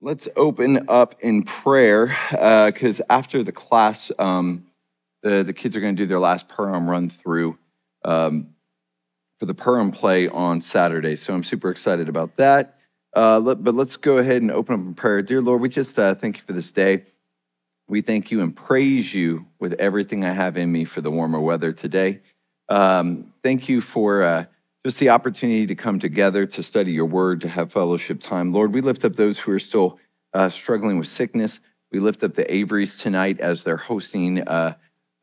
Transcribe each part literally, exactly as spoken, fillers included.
Let's open up in prayer, because uh, after the class, um, the, the kids are going to do their last Purim run through um, for the Purim play on Saturday. So I'm super excited about that. Uh, let, but let's go ahead and open up in prayer. Dear Lord, we just uh, thank you for this day. We thank you and praise you with everything I have in me for the warmer weather today. Um, thank you for Uh, Just the opportunity to come together, to study your word, to have fellowship time. Lord, we lift up those who are still uh, struggling with sickness. We lift up the Averys tonight as they're hosting uh,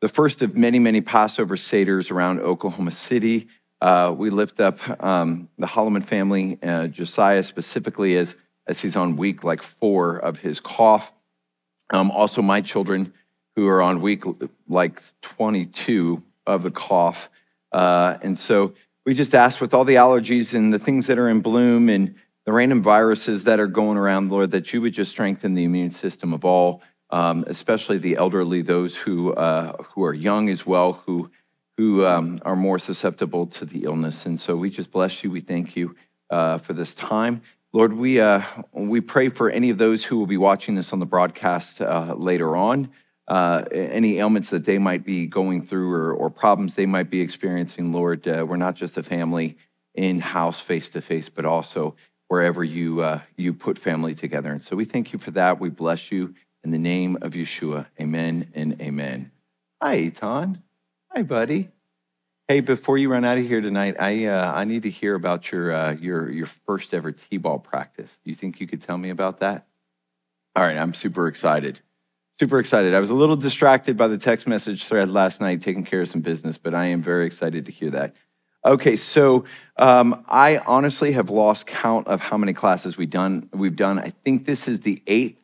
the first of many, many Passover Seders around Oklahoma City. Uh, we lift up um, the Holloman family, uh, Josiah specifically, as, as he's on week like four of his cough. Um, also, my children who are on week like twenty-two of the cough. Uh, and so we just ask with all the allergies and the things that are in bloom and the random viruses that are going around, Lord, that you would just strengthen the immune system of all, um, especially the elderly, those who uh, who are young as well, who who um, are more susceptible to the illness. And so we just bless you. We thank you uh, for this time. Lord, we, uh, we pray for any of those who will be watching this on the broadcast uh, later on, Uh, any ailments that they might be going through or, or problems they might be experiencing, Lord. Uh, we're not just a family in-house, face-to-face, but also wherever you, uh, you put family together. And so we thank you for that. We bless you in the name of Yeshua. Amen and amen. Hi, Eitan. Hi, buddy. Hey, before you run out of here tonight, I uh, I need to hear about your, uh, your, your first ever T-ball practice. You think you could tell me about that? All right, I'm super excited. Super excited. I was a little distracted by the text message thread last night, taking care of some business, but I am very excited to hear that. Okay, so um, I honestly have lost count of how many classes we've done. We've done. I think this is the eighth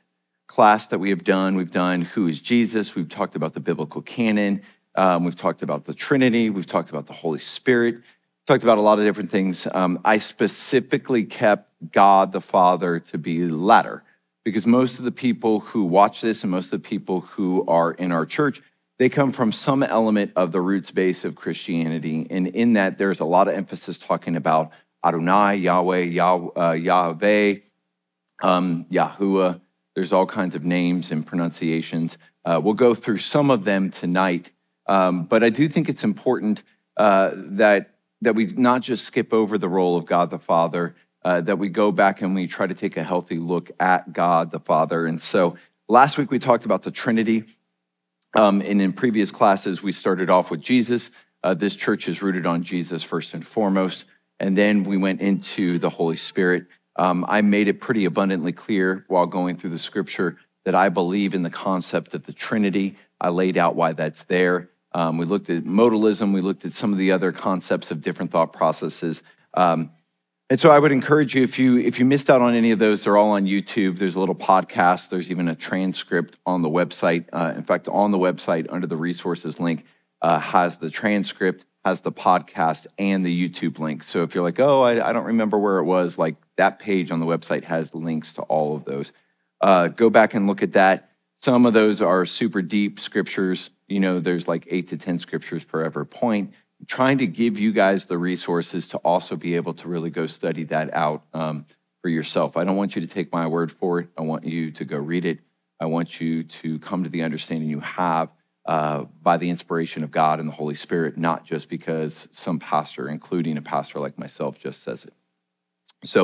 class that we have done. We've done Who is Jesus? We've talked about the biblical canon. Um, we've talked about the Trinity. We've talked about the Holy Spirit. We've talked about a lot of different things. Um, I specifically kept God the Father to be latter, because most of the people who watch this and most of the people who are in our church, they come from some element of the roots base of Christianity. And in that, there's a lot of emphasis talking about Adonai, Yahweh, Yah, uh, Yahweh, um, Yahuwah. There's all kinds of names and pronunciations. Uh, we'll go through some of them tonight. Um, but I do think it's important uh, that, that we not just skip over the role of God the Father, Uh, that we go back and we try to take a healthy look at God the Father. And so last week we talked about the Trinity. Um, and in previous classes, we started off with Jesus. Uh, this church is rooted on Jesus first and foremost. And then we went into the Holy Spirit. Um, I made it pretty abundantly clear while going through the scripture that I believe in the concept of the Trinity. I laid out why that's there. Um, we looked at modalism. We looked at some of the other concepts of different thought processes. Um, And so I would encourage you, if you if you missed out on any of those, they're all on YouTube. There's a little podcast. There's even a transcript on the website. Uh, in fact, on the website, under the resources link, uh, has the transcript, has the podcast, and the YouTube link. So if you're like, oh, I, I don't remember where it was, like that page on the website has links to all of those. Uh, go back and look at that. Some of those are super deep scriptures. You know, there's like eight to ten scriptures per every point. Trying to give you guys the resources to also be able to really go study that out um, for yourself. I don't want you to take my word for it. I want you to go read it. I want you to come to the understanding you have uh, by the inspiration of God and the Holy Spirit, not just because some pastor, including a pastor like myself, just says it. So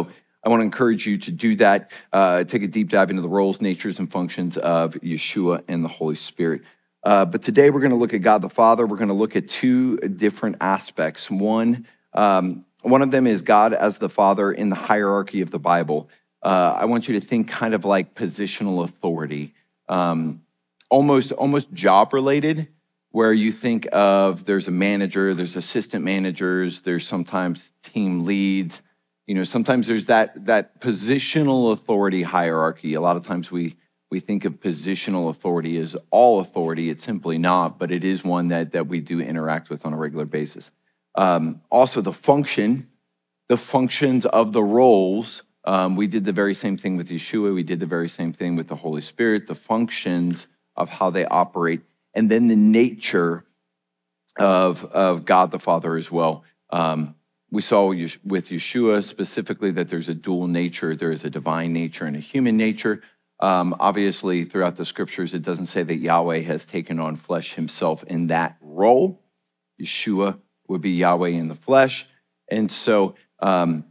I want to encourage you to do that. Uh, take a deep dive into the roles, natures, and functions of Yeshua and the Holy Spirit. Uh, but today we're going to look at God the Father. We're going to look at two different aspects. One, um, one of them is God as the Father in the hierarchy of the Bible. Uh, I want you to think kind of like positional authority, um, almost almost job related, where you think of there's a manager, there's assistant managers, there's sometimes team leads. You know, sometimes there's that that positional authority hierarchy. A lot of times we. We think of positional authority as all authority. It's simply not, but it is one that, that we do interact with on a regular basis. Um, also, the function, the functions of the roles. Um, we did the very same thing with Yeshua. We did the very same thing with the Holy Spirit, the functions of how they operate, and then the nature of, of God the Father as well. Um, We saw with Yeshua specifically that there's a dual nature. There is a divine nature and a human nature. Um, obviously, throughout the scriptures, it doesn't say that Yahweh has taken on flesh himself in that role. Yeshua would be Yahweh in the flesh. And so um,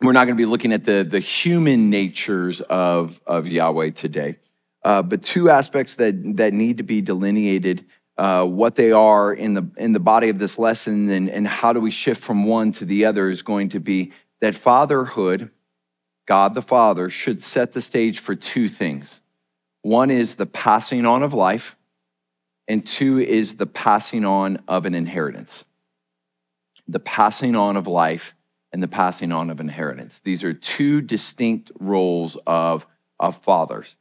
we're not going to be looking at the, the human natures of, of Yahweh today. Uh, but two aspects that, that need to be delineated, uh, what they are in the, in the body of this lesson and, and how do we shift from one to the other is going to be that fatherhood, God the Father, should set the stage for two things. One is the passing on of life, and two is the passing on of an inheritance. The passing on of life and the passing on of inheritance. These are two distinct roles of, of fathers.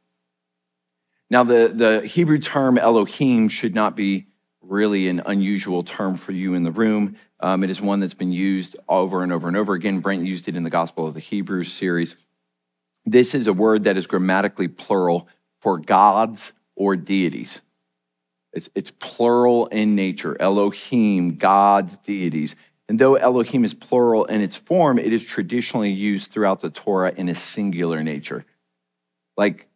Now, the, the Hebrew term Elohim should not be really an unusual term for you in the room. Um, it is one that's been used over and over and over again. Brent used it in the Gospel of the Hebrews series. This is a word that is grammatically plural for gods or deities. It's, it's plural in nature, Elohim, gods, deities. And though Elohim is plural in its form, it is traditionally used throughout the Torah in a singular nature. Like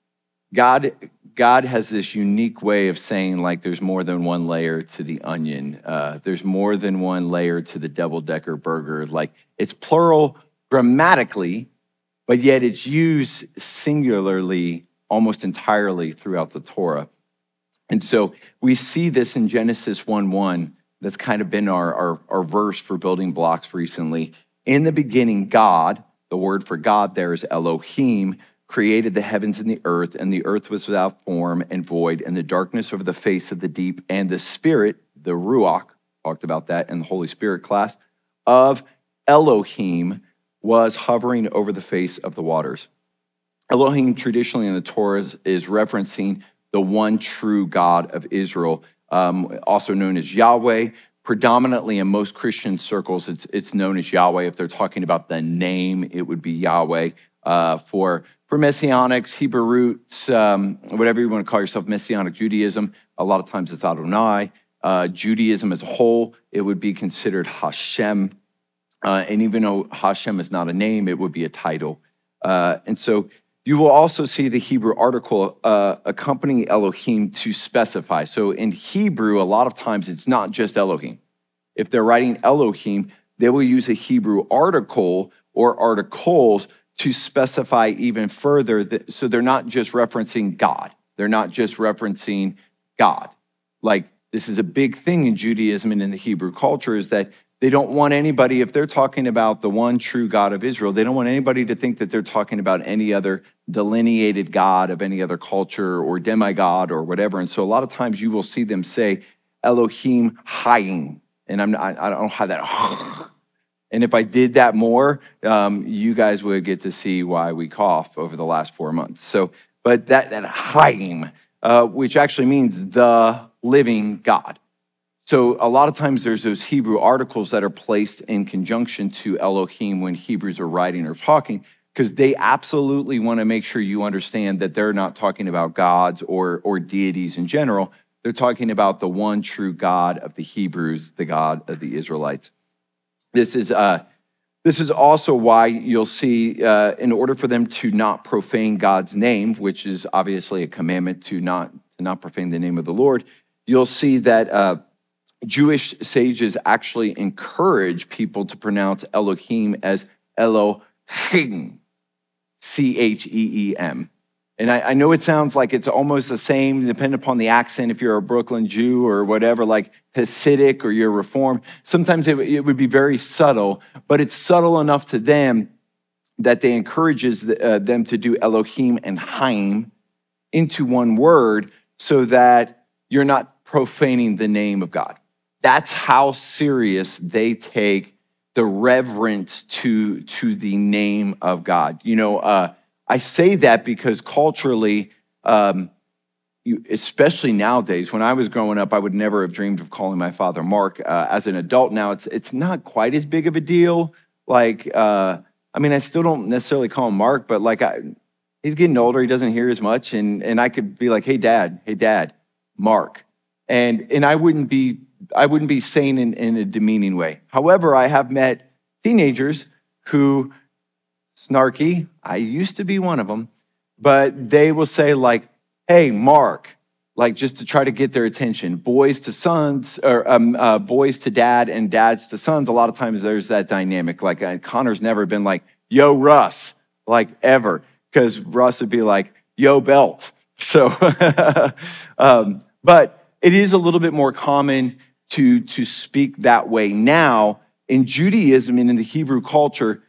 God, God has this unique way of saying, like, there's more than one layer to the onion. Uh, there's more than one layer to the double-decker burger. Like, it's plural grammatically, but yet it's used singularly almost entirely throughout the Torah. And so we see this in Genesis one one. That's kind of been our, our, our verse for building blocks recently. In the beginning, God, the word for God there is Elohim, created the heavens and the earth, and the earth was without form and void, and the darkness over the face of the deep, and the Spirit, the Ruach, talked about that in the Holy Spirit class, of Elohim was hovering over the face of the waters. Elohim traditionally in the Torah is referencing the one true God of Israel, um, also known as Yahweh. Predominantly in most Christian circles, it's, it's known as Yahweh. If they're talking about the name, it would be Yahweh. Uh, for, for Messianics, Hebrew roots, um, whatever you want to call yourself, Messianic Judaism, a lot of times it's Adonai. Uh, Judaism as a whole, it would be considered Hashem. Uh, and even though Hashem is not a name, it would be a title. Uh, and so, you will also see the Hebrew article uh, accompanying Elohim to specify. So in Hebrew, a lot of times it's not just Elohim. If they're writing Elohim, they will use a Hebrew article or articles to specify even further. That, so they're not just referencing God. They're not just referencing God. Like, this is a big thing in Judaism and in the Hebrew culture is that they don't want anybody, if they're talking about the one true God of Israel, they don't want anybody to think that they're talking about any other delineated God of any other culture or demigod or whatever. And so a lot of times you will see them say, Elohim Hayim. And I'm, I don't know how that, and if I did that more, um, you guys would get to see why we cough over the last four months. So, but that, that Hayim, uh, which actually means the living God. So a lot of times there's those Hebrew articles that are placed in conjunction to Elohim when Hebrews are writing or talking, because they absolutely want to make sure you understand that they're not talking about gods or, or deities in general. They're talking about the one true God of the Hebrews, the God of the Israelites. This is, uh, this is also why you'll see, uh, in order for them to not profane God's name, which is obviously a commandment to not, to not profane the name of the Lord, you'll see that... Uh, Jewish sages actually encourage people to pronounce Elohim as Elohim, C H E E M. And I, I know it sounds like it's almost the same, depending upon the accent, if you're a Brooklyn Jew or whatever, like Hasidic or you're Reformed. Sometimes it, it would be very subtle, but it's subtle enough to them that they encourages the, uh, them to do Elohim and Haim into one word so that you're not profaning the name of God. That's how serious they take the reverence to, to the name of God. You know, uh, I say that because culturally, um, you, especially nowadays, when I was growing up, I would never have dreamed of calling my father Mark. Uh, as an adult now, it's, it's not quite as big of a deal. Like, uh, I mean, I still don't necessarily call him Mark, but like, I, he's getting older, he doesn't hear as much, and, and I could be like, hey, Dad, hey, Dad, Mark. And and I wouldn't be I wouldn't be saying in, in a demeaning way. However, I have met teenagers who, snarky, I used to be one of them, but they will say like, hey, Mark, like just to try to get their attention, boys to sons, or um, uh, boys to dad and dads to sons. A lot of times there's that dynamic. Like uh, Connor's never been like, yo, Russ, like ever, because Russ would be like, yo, belt. So, um, but it is a little bit more common to, to speak that way. Now, in Judaism and in the Hebrew culture,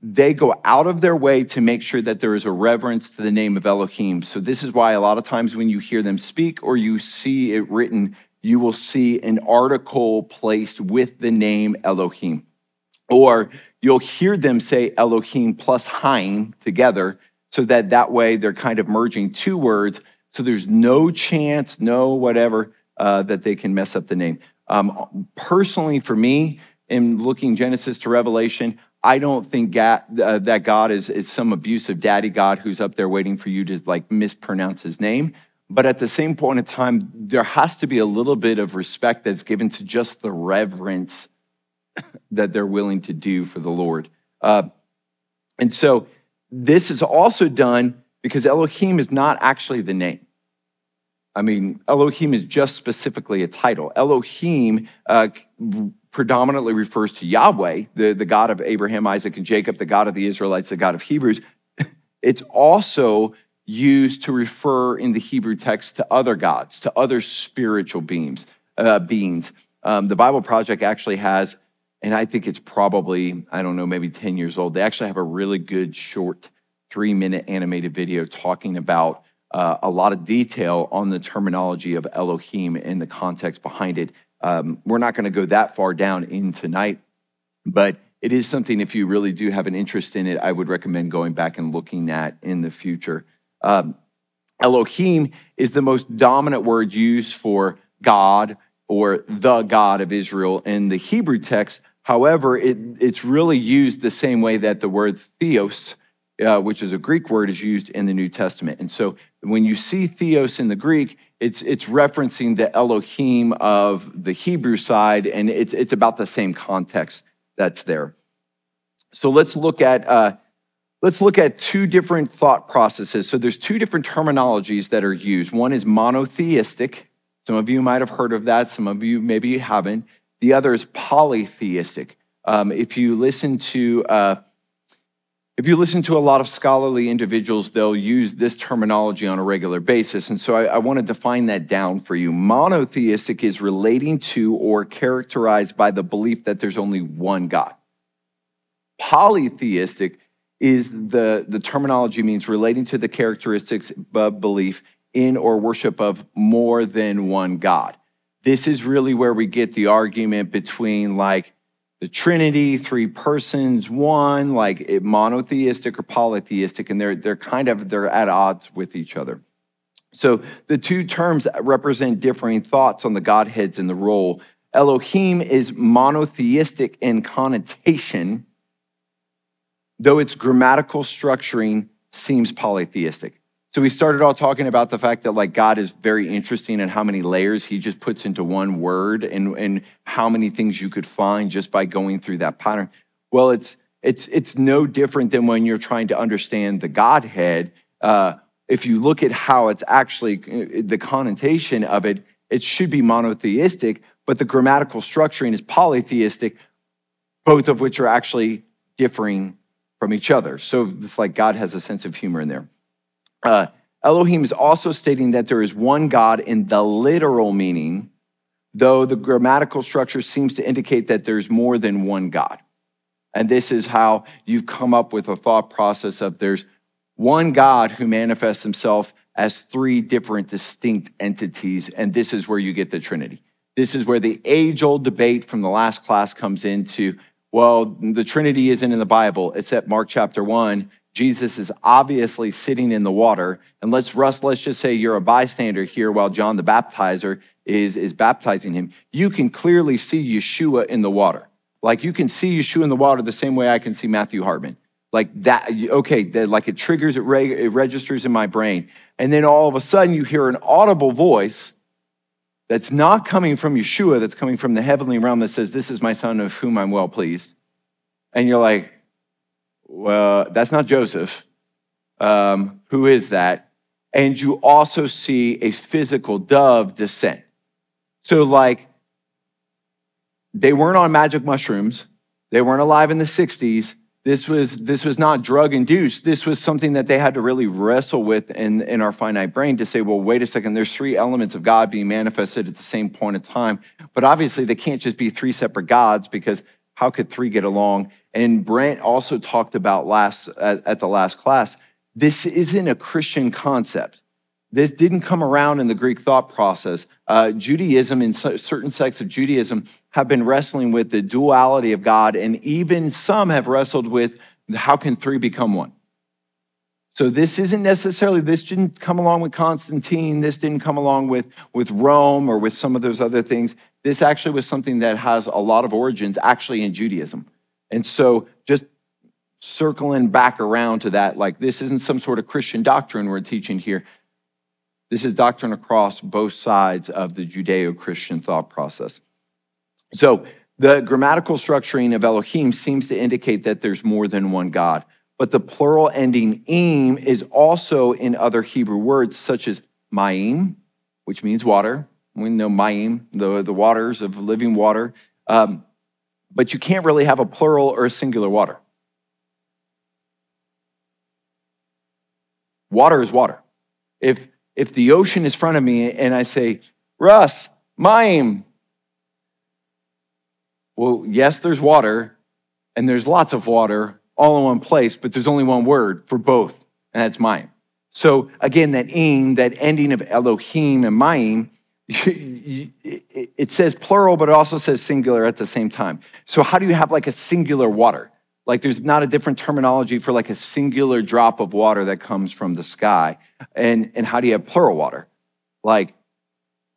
they go out of their way to make sure that there is a reverence to the name of Elohim. So this is why a lot of times when you hear them speak or you see it written, you will see an article placed with the name Elohim. Or you'll hear them say Elohim plus Haim together, so that that way they're kind of merging two words. So there's no chance, no whatever, uh, that they can mess up the name. Um, personally, for me, in looking Genesis to Revelation, I don't think God, uh, that God is, is some abusive daddy God who's up there waiting for you to like mispronounce his name. But at the same point in time, there has to be a little bit of respect that's given to just the reverence that they're willing to do for the Lord. Uh, and so this is also done because Elohim is not actually the name. I mean, Elohim is just specifically a title. Elohim uh, predominantly refers to Yahweh, the, the God of Abraham, Isaac, and Jacob, the God of the Israelites, the God of Hebrews. It's also used to refer in the Hebrew text to other gods, to other spiritual beings. Uh, beings. Um, the Bible Project actually has, and I think it's probably, I don't know, maybe ten years old, they actually have a really good short three minute animated video talking about uh, a lot of detail on the terminology of Elohim and the context behind it. Um, we're not going to go that far down in tonight, but it is something, if you really do have an interest in it, I would recommend going back and looking at in the future. Um, Elohim is the most dominant word used for God or the God of Israel in the Hebrew text. However, it, it's really used the same way that the word Theos, uh, which is a Greek word, is used in the New Testament. And so when you see Theos in the Greek, It's, it's referencing the Elohim of the Hebrew side, and it's, it's about the same context that's there. So let's look at, uh, let's look at two different thought processes. So there's two different terminologies that are used. One is monotheistic. Some of you might have heard of that. Some of you maybe haven't. The other is polytheistic. Um, if you listen to... Uh, If you listen to a lot of scholarly individuals, they'll use this terminology on a regular basis. And so I, I want to define that down for you. Monotheistic is relating to or characterized by the belief that there's only one God. Polytheistic is the, the terminology means relating to the characteristics of belief in or worship of more than one God. This is really where we get the argument between like, the Trinity, three persons, one, like it, monotheistic or polytheistic, and they're, they're kind of, they're at odds with each other. So the two terms represent differing thoughts on the Godheads and the role. Elohim is monotheistic in connotation, though its grammatical structuring seems polytheistic. So we started all talking about the fact that like God is very interesting and how many layers he just puts into one word and, and how many things you could find just by going through that pattern. Well, it's, it's, it's no different than when you're trying to understand the Godhead. Uh, if you look at how it's actually, the connotation of it, it should be monotheistic, but the grammatical structuring is polytheistic, both of which are actually differing from each other. So it's like God has a sense of humor in there. Uh, Elohim is also stating that there is one God in the literal meaning, though the grammatical structure seems to indicate that there's more than one God. And this is how you've come up with a thought process of there's one God who manifests himself as three different distinct entities, and this is where you get the Trinity. This is where the age-old debate from the last class comes into, well, the Trinity isn't in the Bible. It's at Mark chapter one. Jesus is obviously sitting in the water, and let's, Russ, let's just say you're a bystander here while John the Baptizer is, is baptizing him. You can clearly see Yeshua in the water. Like you can see Yeshua in the water the same way I can see Matthew Hartman. Like that, okay, that, like it triggers, it, re, it registers in my brain. And then all of a sudden you hear an audible voice that's not coming from Yeshua, that's coming from the heavenly realm that says, this is my son of whom I'm well pleased. and you're like, well, that's not Joseph. Um, who is that? And you also see a physical dove descend. So like, they weren't on magic mushrooms. They weren't alive in the sixties. This was, this was not drug-induced. This was something that they had to really wrestle with in, in our finite brain to say, well, wait a second, there's three elements of God being manifested at the same point in time. But obviously, they can't just be three separate gods, because how could three get along? And Brent also talked about last at, at the last class, this isn't a Christian concept. This didn't come around in the Greek thought process. Uh, Judaism and certain sects of Judaism have been wrestling with the duality of God, and even some have wrestled with how can three become one? So this isn't necessarily, this didn't come along with Constantine, this didn't come along with, with Rome or with some of those other things. This actually was something that has a lot of origins actually in Judaism. And so just circling back around to that, like this isn't some sort of Christian doctrine we're teaching here. This is doctrine across both sides of the Judeo-Christian thought process. So the grammatical structuring of Elohim seems to indicate that there's more than one God, but the plural ending im is also in other Hebrew words such as mayim, which means water. We know mayim, the, the waters of living water, um, but you can't really have a plural or a singular water. Water is water. If If the ocean is in front of me and I say, Russ, mayim. Well, yes, there's water and there's lots of water all in one place, but there's only one word for both, and that's mayim. So again, that im, that ending of Elohim and mayim, it says plural, but it also says singular at the same time. So how do you have like a singular water? Like there's not a different terminology for like a singular drop of water that comes from the sky. And, and how do you have plural water? Like,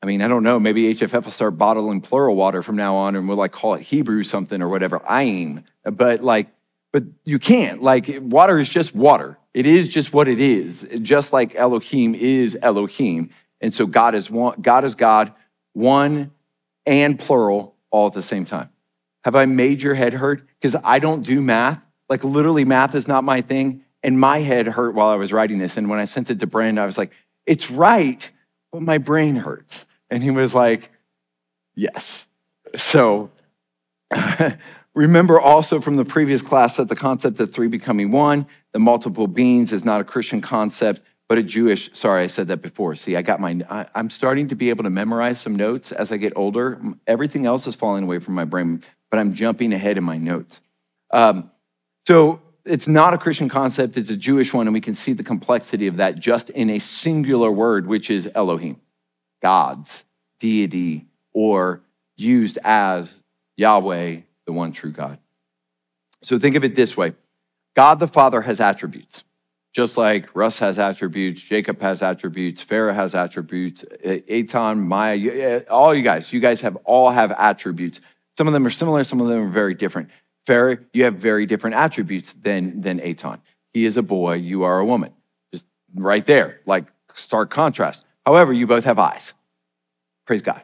I mean, I don't know, maybe H F F will start bottling plural water from now on and we'll like call it Hebrew something or whatever, ayin. But like, but you can't, like water is just water. It is just what it is. Just like Elohim is Elohim. And so God is one, God is God, one and plural all at the same time. Have I made your head hurt? Because I don't do math. Like literally math is not my thing. And my head hurt while I was writing this. And when I sent it to Brent, I was like, it's right, but my brain hurts. And he was like, yes. So remember also from the previous class that the concept of three becoming one, the multiple beings is not a Christian concept, but a Jewish, sorry, I said that before. See, I got my, I, I'm starting to be able to memorize some notes as I get older. Everything else is falling away from my brain, but I'm jumping ahead in my notes. Um, so it's not a Christian concept, it's a Jewish one, and we can see the complexity of that just in a singular word, which is Elohim, gods, deity, or used as Yahweh, the one true God. So think of it this way. God the Father has attributes, just like Russ has attributes, Jacob has attributes, Pharaoh has attributes, Eitan, Maya, all you guys, you guys have all have attributes. Some of them are similar, some of them are very different. Pharaoh, you have very different attributes than, than Eitan. He is a boy, you are a woman. Just right there, like stark contrast. However, you both have eyes. Praise God.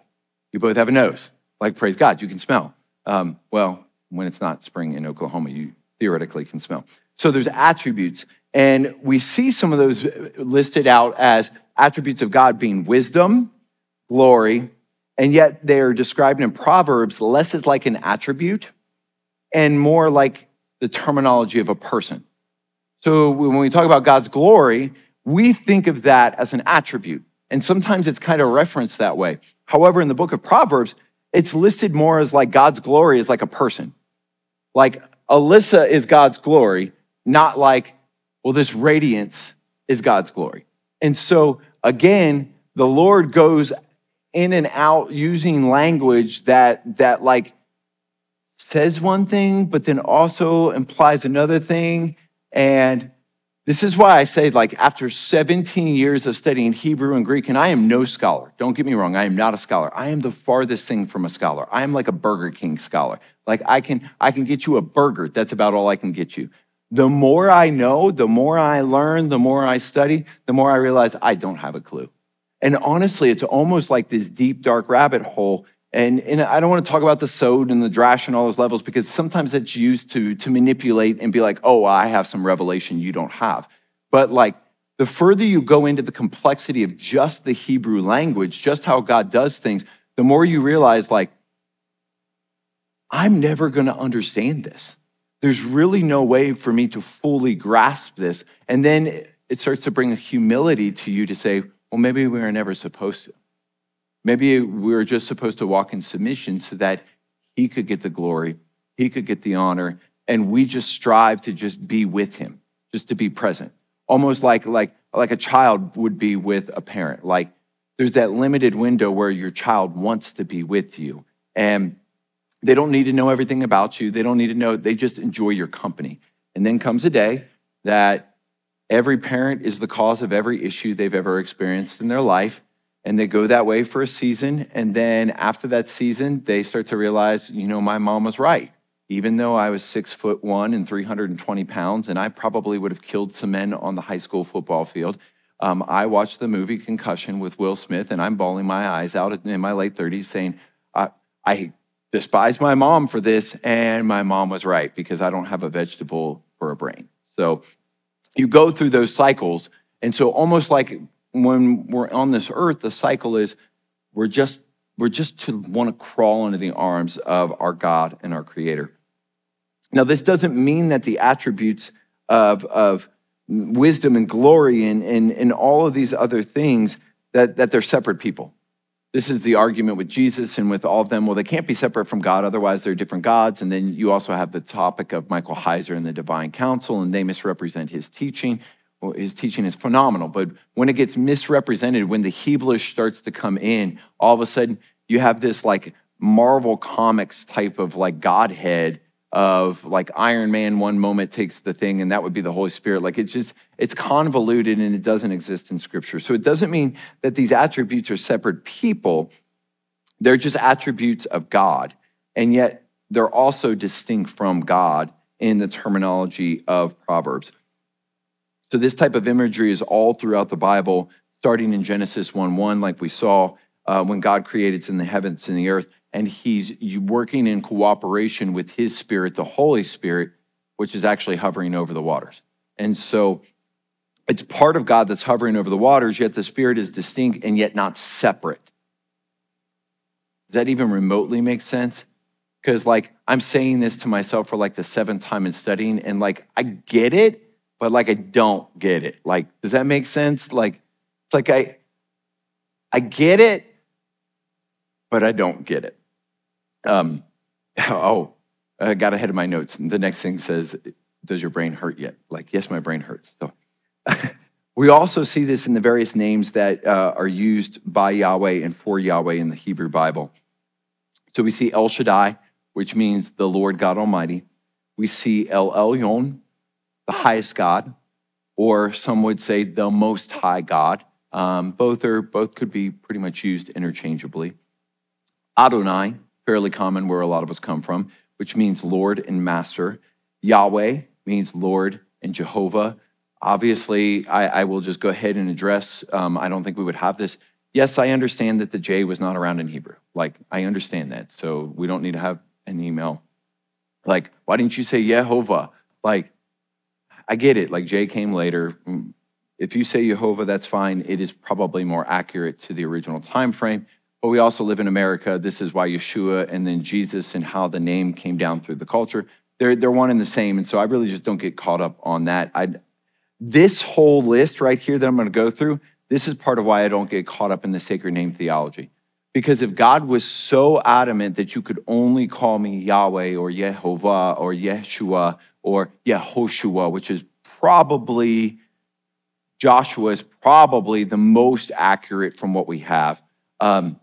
You both have a nose. Like, praise God, you can smell. Um, well, when it's not spring in Oklahoma, you theoretically can smell. So there's attributes, and we see some of those listed out as attributes of God being wisdom, glory, and yet they're described in Proverbs less as like an attribute and more like the terminology of a person. So when we talk about God's glory, we think of that as an attribute. And sometimes it's kind of referenced that way. However, in the book of Proverbs, it's listed more as like God's glory is like a person. Like Alyssa is God's glory, not like, well, this radiance is God's glory. And so again, the Lord goes in and out using language that that like says one thing, but then also implies another thing. And this is why I say, like, after seventeen years of studying Hebrew and Greek, and I am no scholar, don't get me wrong, I am not a scholar. I am the farthest thing from a scholar. I am like a Burger King scholar. Like I can, I can get you a burger, that's about all I can get you. The more I know, the more I learn, the more I study, the more I realize I don't have a clue. And honestly, it's almost like this deep, dark rabbit hole. And, and I don't want to talk about the sod and the drash and all those levels, because sometimes that's used to, to manipulate and be like, oh, I have some revelation you don't have. But like, the further you go into the complexity of just the Hebrew language, just how God does things, the more you realize, like, I'm never going to understand this. There's really no way for me to fully grasp this. And then it starts to bring a humility to you to say, well, maybe we were never supposed to. Maybe we were just supposed to walk in submission so that he could get the glory, he could get the honor, and we just strive to just be with him, just to be present. Almost like, like, like a child would be with a parent. Like there's that limited window where your child wants to be with you. And they don't need to know everything about you. They don't need to know, they just enjoy your company. And then comes a day that every parent is the cause of every issue they've ever experienced in their life. And they go that way for a season. And then after that season, they start to realize, you know, my mom was right. Even though I was six foot one and three hundred twenty pounds, and I probably would have killed some men on the high school football field, um, I watched the movie Concussion with Will Smith, and I'm bawling my eyes out in my late thirties saying, I, I despise my mom for this, and my mom was right because I don't have a vegetable for a brain. So you go through those cycles. And so almost like, when we're on this earth, the cycle is we're just we're just to want to crawl into the arms of our God and our creator. Now, this doesn't mean that the attributes of, of wisdom and glory and, and, and all of these other things, that, that they're separate people. This is the argument with Jesus and with all of them. Well, they can't be separate from God, otherwise they're different gods. And then you also have the topic of Michael Heiser and the divine council, and they misrepresent his teaching. Well, his teaching is phenomenal, but when it gets misrepresented, when the Hebrewish starts to come in, all of a sudden you have this like Marvel Comics type of like Godhead of like Iron Man one moment takes the thing, and that would be the Holy Spirit. Like it's just, it's convoluted and it doesn't exist in scripture. So it doesn't mean that these attributes are separate people. They're just attributes of God. And yet they're also distinct from God in the terminology of Proverbs. So this type of imagery is all throughout the Bible, starting in Genesis one one, like we saw uh, when God created in the heavens and the earth, and he's working in cooperation with his spirit, the Holy Spirit, which is actually hovering over the waters. And so it's part of God that's hovering over the waters, yet the spirit is distinct and yet not separate. Does that even remotely make sense? Because like I'm saying this to myself for like the seventh time in studying, and like I get it, but like, I don't get it. Like, does that make sense? Like, it's like, I, I get it, but I don't get it. Um, oh, I got ahead of my notes. The next thing says, does your brain hurt yet? Like, yes, my brain hurts. So we also see this in the various names that uh, are used by Yahweh and for Yahweh in the Hebrew Bible. So we see El Shaddai, which means the Lord God Almighty. We see El Elyon, the highest God, or some would say the most high God. Um, both are both could be pretty much used interchangeably. Adonai, fairly common where a lot of us come from, which means Lord and Master. Yahweh means Lord and Jehovah. Obviously, I, I will just go ahead and address, um, I don't think we would have this. Yes, I understand that the J was not around in Hebrew. Like, I understand that. So we don't need to have an email. Like, why didn't you say Yehovah? Like, I get it, like J came later. If you say Jehovah, that's fine. It is probably more accurate to the original time frame. But we also live in America. This is why Yeshua and then Jesus and how the name came down through the culture. They're, they're one and the same. And so I really just don't get caught up on that. I'd, this whole list right here that I'm going to go through, this is part of why I don't get caught up in the sacred name theology. Because if God was so adamant that you could only call me Yahweh or Yehovah or Yeshua or Yehoshua, which is probably, Joshua is probably the most accurate from what we have. Um,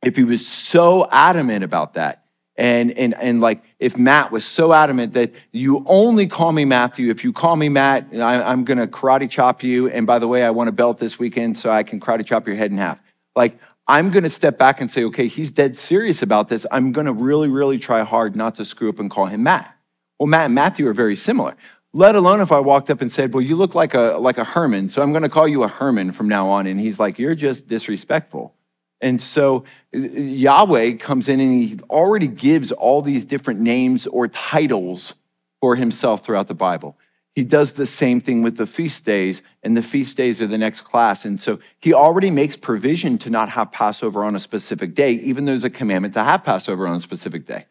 if he was so adamant about that, and, and, and like if Matt was so adamant that you only call me Matthew, if you call me Matt, I, I'm gonna karate chop you, and by the way, I want a belt this weekend so I can karate chop your head in half. Like, I'm going to step back and say, okay, he's dead serious about this. I'm going to really, really try hard not to screw up and call him Matt. Well, Matt and Matthew are very similar, let alone if I walked up and said, well, you look like a, like a Herman, so I'm going to call you a Herman from now on. And he's like, you're just disrespectful. And so Yahweh comes in and he already gives all these different names or titles for himself throughout the Bible. He does the same thing with the feast days, and the feast days are the next class. And so he already makes provision to not have Passover on a specific day, even though there's a commandment to have Passover on a specific day.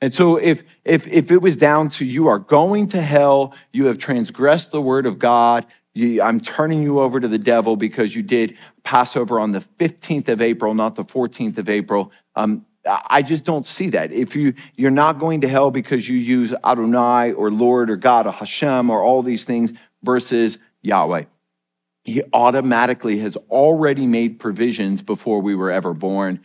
And so if, if, if it was down to you are going to hell, you have transgressed the word of God, you, I'm turning you over to the devil because you did Passover on the fifteenth of April, not the fourteenth of April, um, I just don't see that. If you, you're not going to hell because you use Adonai or Lord or God or Hashem or all these things versus Yahweh. He automatically has already made provisions before we were ever born.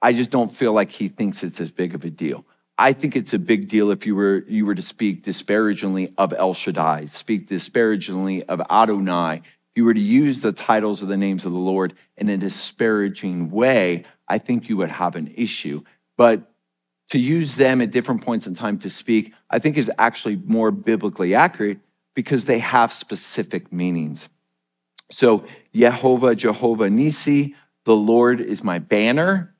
I just don't feel like he thinks it's as big of a deal. I think it's a big deal if you were, you were to speak disparagingly of El Shaddai, speak disparagingly of Adonai. If you were to use the titles or the names of the Lord in a disparaging way, I think you would have an issue. But to use them at different points in time to speak, I think is actually more biblically accurate because they have specific meanings. So Yehovah, Jehovah Nisi, the Lord is my banner.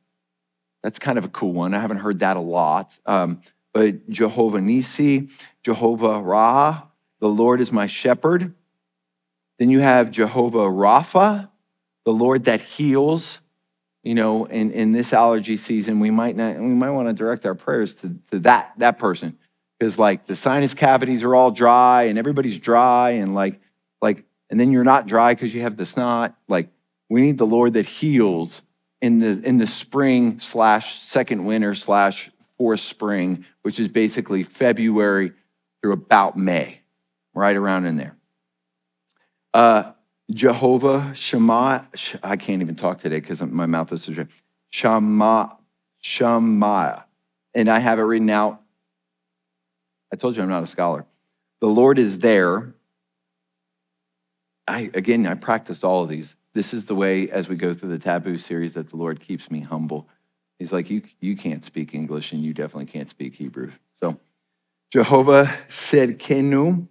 That's kind of a cool one. I haven't heard that a lot. Um, but Jehovah Nisi, Jehovah Ra, the Lord is my shepherd. Then you have Jehovah Rapha, the Lord that heals. You know, in, in this allergy season, we might not, we might want to direct our prayers to, to that, that person. Because like the sinus cavities are all dry and everybody's dry and like, like, and then you're not dry because you have the snot. Like we need the Lord that heals in the, in the spring slash second winter slash fourth spring, which is basically February through about May, right around in there. Uh, Jehovah Shema, I can't even talk today because my mouth is so dry. Shema, Shemaiah, and I have it written out. I told you I'm not a scholar. The Lord is there. I again, I practiced all of these. This is the way as we go through the taboo series that the Lord keeps me humble. He's like, you, you can't speak English and you definitely can't speak Hebrew. So Jehovah Tzedkenu,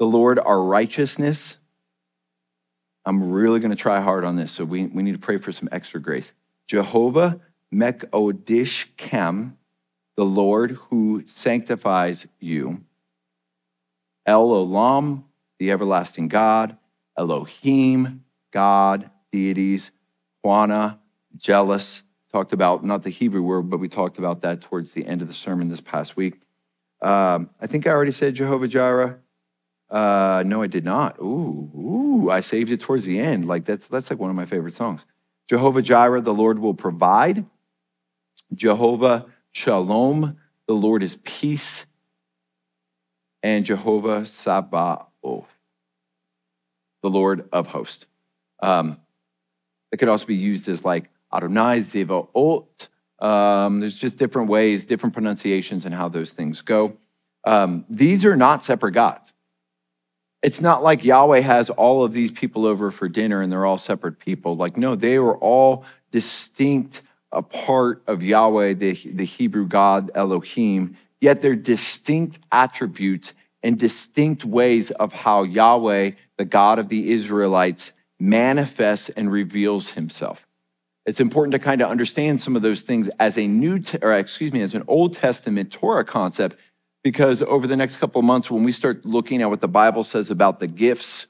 the Lord our righteousness. I'm really going to try hard on this, so we, we need to pray for some extra grace. Jehovah Mekodishkem, the Lord who sanctifies you. El Olam, the everlasting God. Elohim, God, deities. Quana, jealous. Talked about, not the Hebrew word, but we talked about that towards the end of the sermon this past week. Um, I think I already said Jehovah Jireh. Uh, no, I did not. Ooh, ooh, I saved it towards the end. Like that's, that's like one of my favorite songs. Jehovah Jireh, the Lord will provide. Jehovah Shalom, the Lord is peace. And Jehovah Sabaoth, the Lord of hosts. Um, it could also be used as like Adonai, Zevaot. Um, there's just different ways, different pronunciations and how those things go. Um, these are not separate gods. It's not like Yahweh has all of these people over for dinner and they're all separate people. Like, no, they were all distinct, a part of Yahweh, the, the Hebrew God Elohim, yet they're distinct attributes and distinct ways of how Yahweh, the God of the Israelites, manifests and reveals himself. It's important to kind of understand some of those things as a new, or excuse me, as an Old Testament Torah concept. Because over the next couple of months, when we start looking at what the Bible says about the gifts,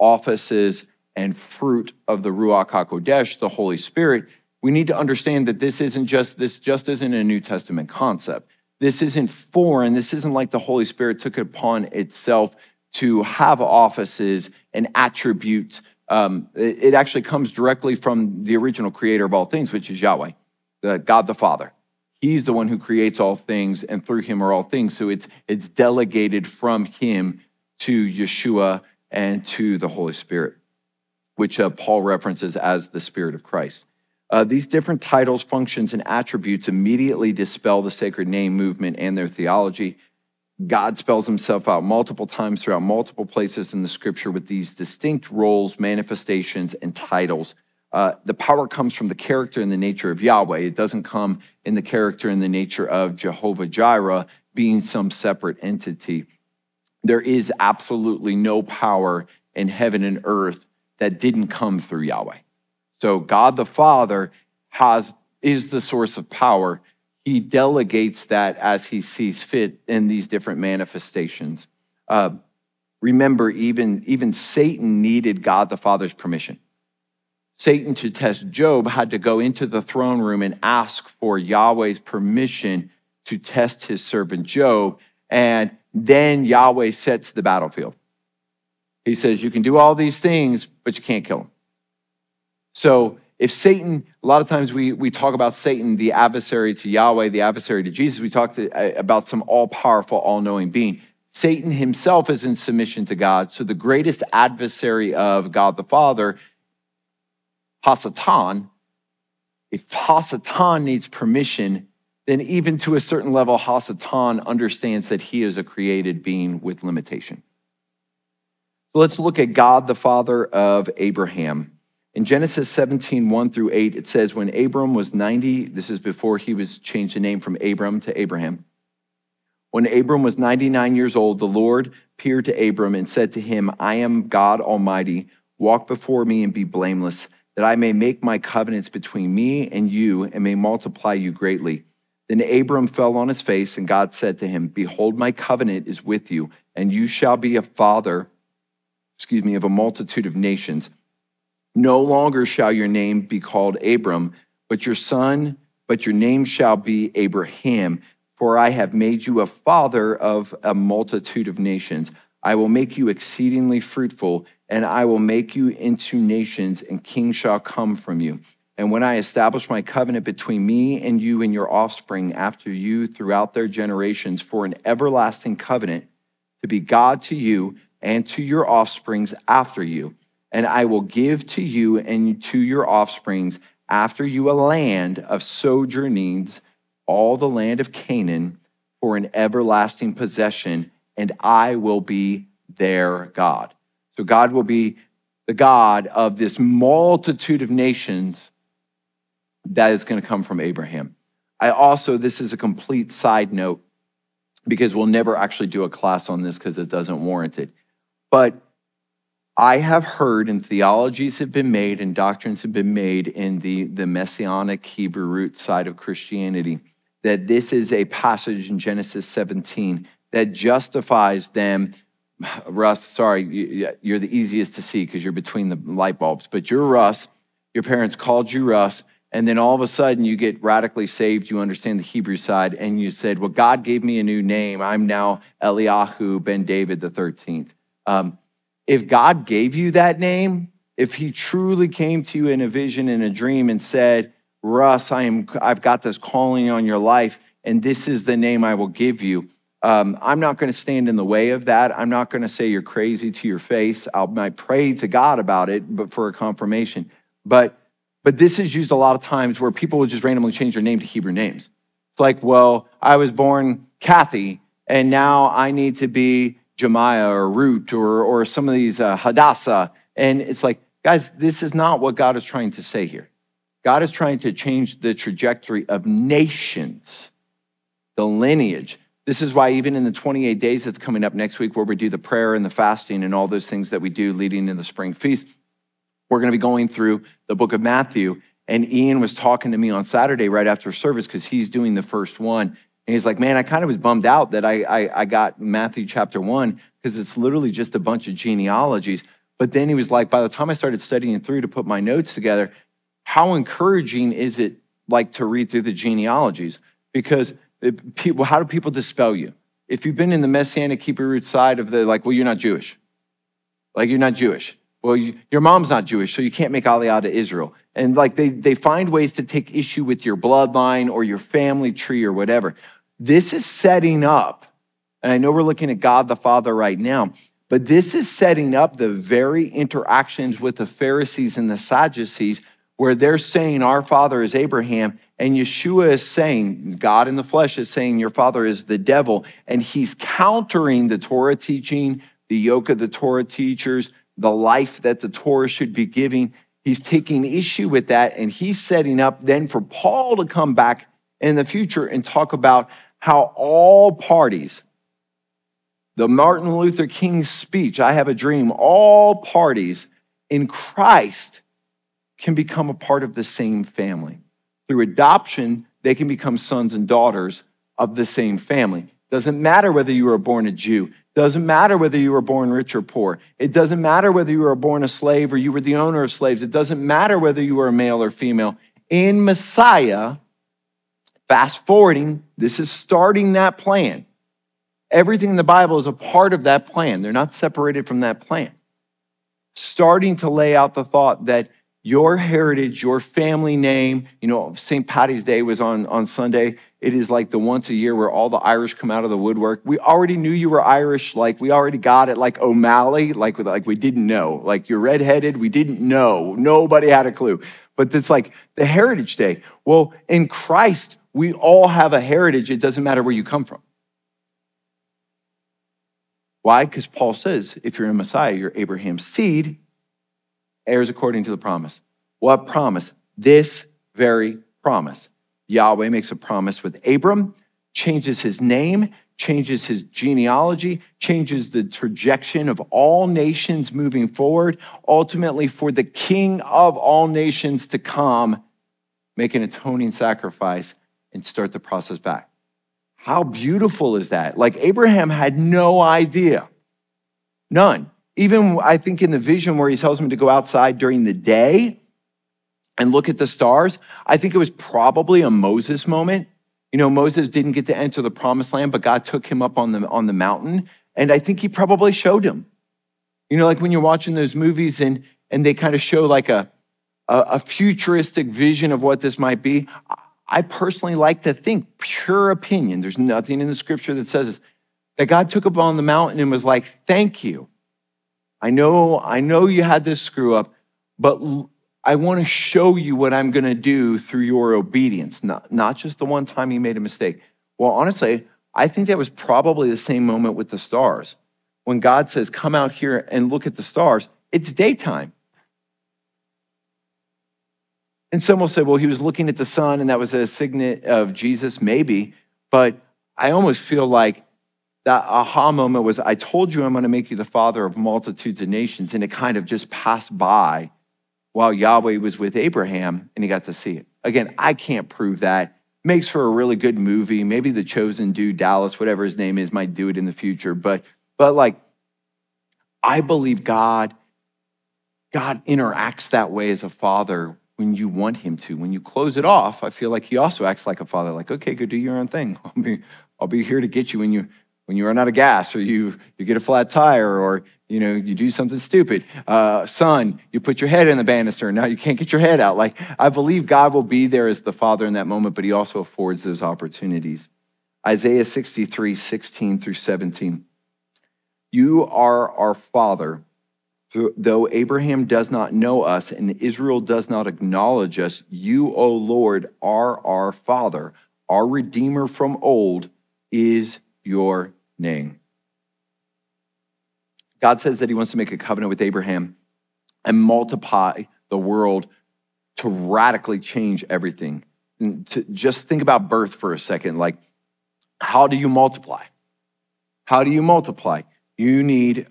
offices, and fruit of the Ruach HaKodesh, the Holy Spirit, we need to understand that this isn't just, this just isn't a New Testament concept. This isn't foreign. This isn't like the Holy Spirit took it upon itself to have offices and attributes. Um, it, it actually comes directly from the original creator of all things, which is Yahweh, the God the Father. He's the one who creates all things, and through him are all things. So it's, it's delegated from him to Yeshua and to the Holy Spirit, which uh, Paul references as the Spirit of Christ. Uh, these different titles, functions, and attributes immediately dispel the sacred name movement and their theology. God spells himself out multiple times throughout multiple places in the scripture with these distinct roles, manifestations, and titles. Uh, the power comes from the character and the nature of Yahweh. It doesn't come in the character and the nature of Jehovah Jireh being some separate entity. There is absolutely no power in heaven and earth that didn't come through Yahweh. So God the Father has is the source of power. He delegates that as he sees fit in these different manifestations. Uh, remember, even, even Satan needed God the Father's permission. Satan, to test Job, had to go into the throne room and ask for Yahweh's permission to test his servant Job. And then Yahweh sets the battlefield. He says, you can do all these things, but you can't kill him. So if Satan, a lot of times we, we talk about Satan, the adversary to Yahweh, the adversary to Jesus. We talk to, about some all-powerful, all-knowing being. Satan himself is in submission to God. So the greatest adversary of God the Father, Hasatan, if Hasatan needs permission, then even to a certain level, Hasatan understands that he is a created being with limitation. So let's look at God, the father of Abraham. In Genesis seventeen, one through eight, it says, when Abram was ninety, this is before he was changed the name from Abram to Abraham. When Abram was ninety-nine years old, the Lord appeared to Abram and said to him, I am God Almighty, walk before me and be blameless, that I may make my covenants between me and you and may multiply you greatly. Then Abram fell on his face, and God said to him, behold, my covenant is with you, and you shall be a father excuse me, of a multitude of nations. No longer shall your name be called Abram, but your son, but your name shall be Abraham, for I have made you a father of a multitude of nations. I will make you exceedingly fruitful, and I will make you into nations, and kings shall come from you. And when I establish my covenant between me and you and your offspring after you throughout their generations for an everlasting covenant, to be God to you and to your offsprings after you. And I will give to you and to your offsprings after you a land of sojournings, all the land of Canaan, for an everlasting possession, and I will be their God. So God will be the God of this multitude of nations that is going to come from Abraham. I also, this is a complete side note, because we'll never actually do a class on this because it doesn't warrant it. But I have heard, and theologies have been made and doctrines have been made in the, the Messianic Hebrew root side of Christianity, that this is a passage in Genesis seventeen that justifies them. Russ, sorry, you're the easiest to see because you're between the light bulbs, but you're Russ, your parents called you Russ, and then all of a sudden you get radically saved, you understand the Hebrew side, and you said, well, God gave me a new name. I'm now Eliyahu ben David the thirteenth. Um, if God gave you that name, if he truly came to you in a vision and a dream and said, Russ, I am, I've got this calling on your life, and this is the name I will give you. Um, I'm not going to stand in the way of that. I'm not going to say you're crazy to your face. I'll, I pray to God about it, but for a confirmation. But, but this is used a lot of times where people will just randomly change their name to Hebrew names. It's like, well, I was born Kathy, and now I need to be Jemiah or Root or, or some of these uh, Hadassah. And it's like, guys, this is not what God is trying to say here. God is trying to change the trajectory of nations, the lineage. This is why even in the twenty-eight days that's coming up next week, where we do the prayer and the fasting and all those things that we do leading in the spring feast, we're going to be going through the book of Matthew. And Ian was talking to me on Saturday right after service because he's doing the first one. And he's like, man, I kind of was bummed out that I, I, I got Matthew chapter one because it's literally just a bunch of genealogies. But then he was like, by the time I started studying through to put my notes together, how encouraging is it like to read through the genealogies? Because it, people, how do people dispel you? If you've been in the Messianic Hebrew root side of the, like, well, you're not Jewish. Like, you're not Jewish. Well, you, your mom's not Jewish, so you can't make Aliyah to Israel. And like they, they find ways to take issue with your bloodline or your family tree or whatever. This is setting up, and I know we're looking at God the Father right now, but this is setting up the very interactions with the Pharisees and the Sadducees where they're saying our father is Abraham, and Yeshua is saying, God in the flesh is saying your father is the devil, and he's countering the Torah teaching, the yoke of the Torah teachers, the life that the Torah should be giving. He's taking issue with that, and he's setting up then for Paul to come back in the future and talk about how all parties, the Martin Luther King speech, I Have a Dream, all parties in Christ can become a part of the same family. Through adoption, they can become sons and daughters of the same family. Doesn't matter whether you were born a Jew. Doesn't matter whether you were born rich or poor. It doesn't matter whether you were born a slave or you were the owner of slaves. It doesn't matter whether you were a male or female. In Messiah, fast forwarding, this is starting that plan. Everything in the Bible is a part of that plan. They're not separated from that plan. Starting to lay out the thought that your heritage, your family name, you know, Saint Patty's Day was on, on Sunday. It is like the once a year where all the Irish come out of the woodwork. We already knew you were Irish. Like we already got it, like O'Malley, like, like we didn't know. Like you're redheaded. We didn't know. Nobody had a clue. But it's like the Heritage Day. Well, in Christ, we all have a heritage. It doesn't matter where you come from. Why? Because Paul says, if you're in Messiah, you're Abraham's seed, heirs according to the promise. What promise? This very promise. Yahweh makes a promise with Abram, changes his name, changes his genealogy, changes the trajectory of all nations moving forward, ultimately for the King of all nations to come, make an atoning sacrifice, and start the process back. How beautiful is that? Like Abraham had no idea, none. Even I think in the vision where he tells him to go outside during the day and look at the stars, I think it was probably a Moses moment. You know, Moses didn't get to enter the promised land, but God took him up on the, on the mountain. And I think he probably showed him. You know, like when you're watching those movies and, and they kind of show like a, a, a futuristic vision of what this might be. I personally like to think, pure opinion, there's nothing in the scripture that says this, that God took up on the mountain and was like, thank you. I know, I know you had this screw up, but I want to show you what I'm going to do through your obedience, not, not just the one time you made a mistake. Well, honestly, I think that was probably the same moment with the stars. When God says, come out here and look at the stars, it's daytime. And some will say, well, he was looking at the sun and that was a signet of Jesus, maybe. But I almost feel like that aha moment was, I told you I'm going to make you the father of multitudes of nations. And it kind of just passed by while Yahweh was with Abraham and he got to see it. Again, I can't prove that. Makes for a really good movie. Maybe The Chosen Dude, Dallas, whatever his name is, might do it in the future. But, but like, I believe God, God interacts that way as a father when you want him to. When you close it off, I feel like he also acts like a father, like, okay, go do your own thing. I'll be, I'll be here to get you when you when you run out of gas or you, you get a flat tire or you know you do something stupid. Uh, son, you put your head in the banister and now you can't get your head out. Like, I believe God will be there as the father in that moment, but he also affords those opportunities. Isaiah sixty-three, sixteen through seventeen. You are our father. Though Abraham does not know us and Israel does not acknowledge us, you, O Lord, are our Father. Our Redeemer from old is your name. God says that he wants to make a covenant with Abraham and multiply the world to radically change everything. And to just think about birth for a second. Like, how do you multiply? How do you multiply? You need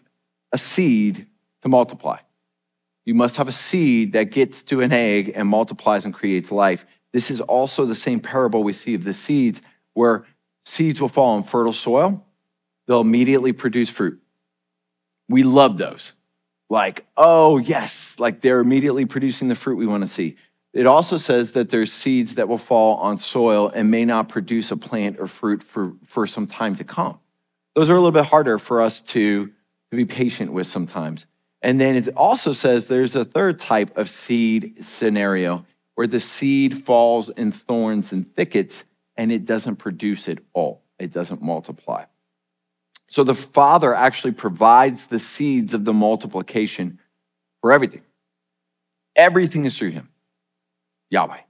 a seed to multiply. You must have a seed that gets to an egg and multiplies and creates life. This is also the same parable we see of the seeds, where seeds will fall on fertile soil. They'll immediately produce fruit. We love those. Like, oh yes, like they're immediately producing the fruit we want to see. It also says that there's seeds that will fall on soil and may not produce a plant or fruit for, for some time to come. Those are a little bit harder for us to, to be patient with sometimes. And then it also says there's a third type of seed scenario where the seed falls in thorns and thickets and it doesn't produce at all. It doesn't multiply. So the Father actually provides the seeds of the multiplication for everything. Everything is through him, Yahweh.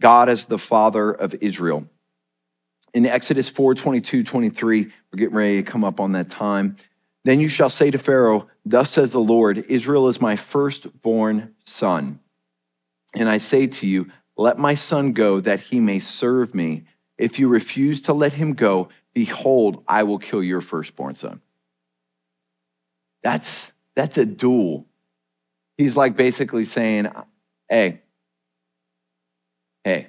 God is the Father of Israel. In Exodus four, twenty-two, twenty-three, we're getting ready to come up on that time. Then you shall say to Pharaoh, thus says the Lord, Israel is my firstborn son. And I say to you, let my son go that he may serve me. If you refuse to let him go, behold, I will kill your firstborn son. That's, that's a duel. he's like basically saying, hey, hey,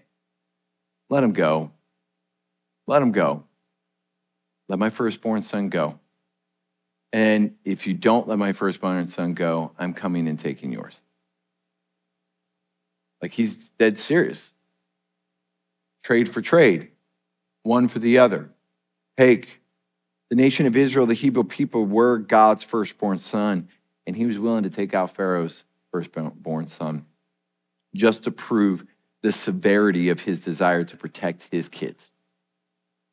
let him go. Let him go. Let my firstborn son go. And if you don't let my firstborn son go, I'm coming and taking yours. Like, he's dead serious. Trade for trade, one for the other. Take. The nation of Israel, the Hebrew people, were God's firstborn son, and he was willing to take out Pharaoh's firstborn son just to prove the severity of his desire to protect his kids.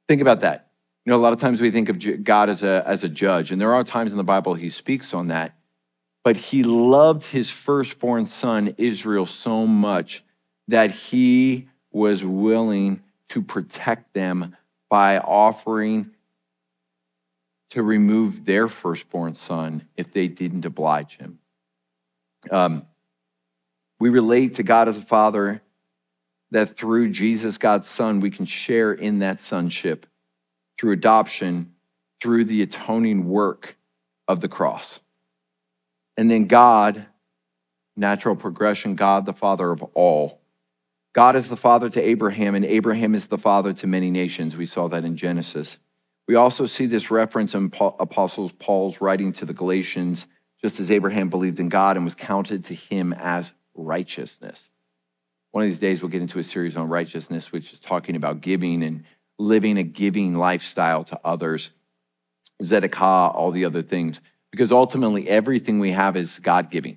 Think about that. You know, a lot of times we think of God as a, as a judge, and there are times in the Bible he speaks on that, but he loved his firstborn son, Israel, so much that he was willing to protect them by offering to remove their firstborn son if they didn't oblige him. Um, we relate to God as a father that through Jesus, God's son, we can share in that sonship through adoption, through the atoning work of the cross. And then God, natural progression, God, the father of all. God is the father to Abraham, and Abraham is the father to many nations. We saw that in Genesis. We also see this reference in Apostle Paul's writing to the Galatians, just as Abraham believed in God and was counted to him as righteousness. One of these days we'll get into a series on righteousness, which is talking about giving and living a giving lifestyle to others, Zedekah, all the other things, because ultimately everything we have is God-giving.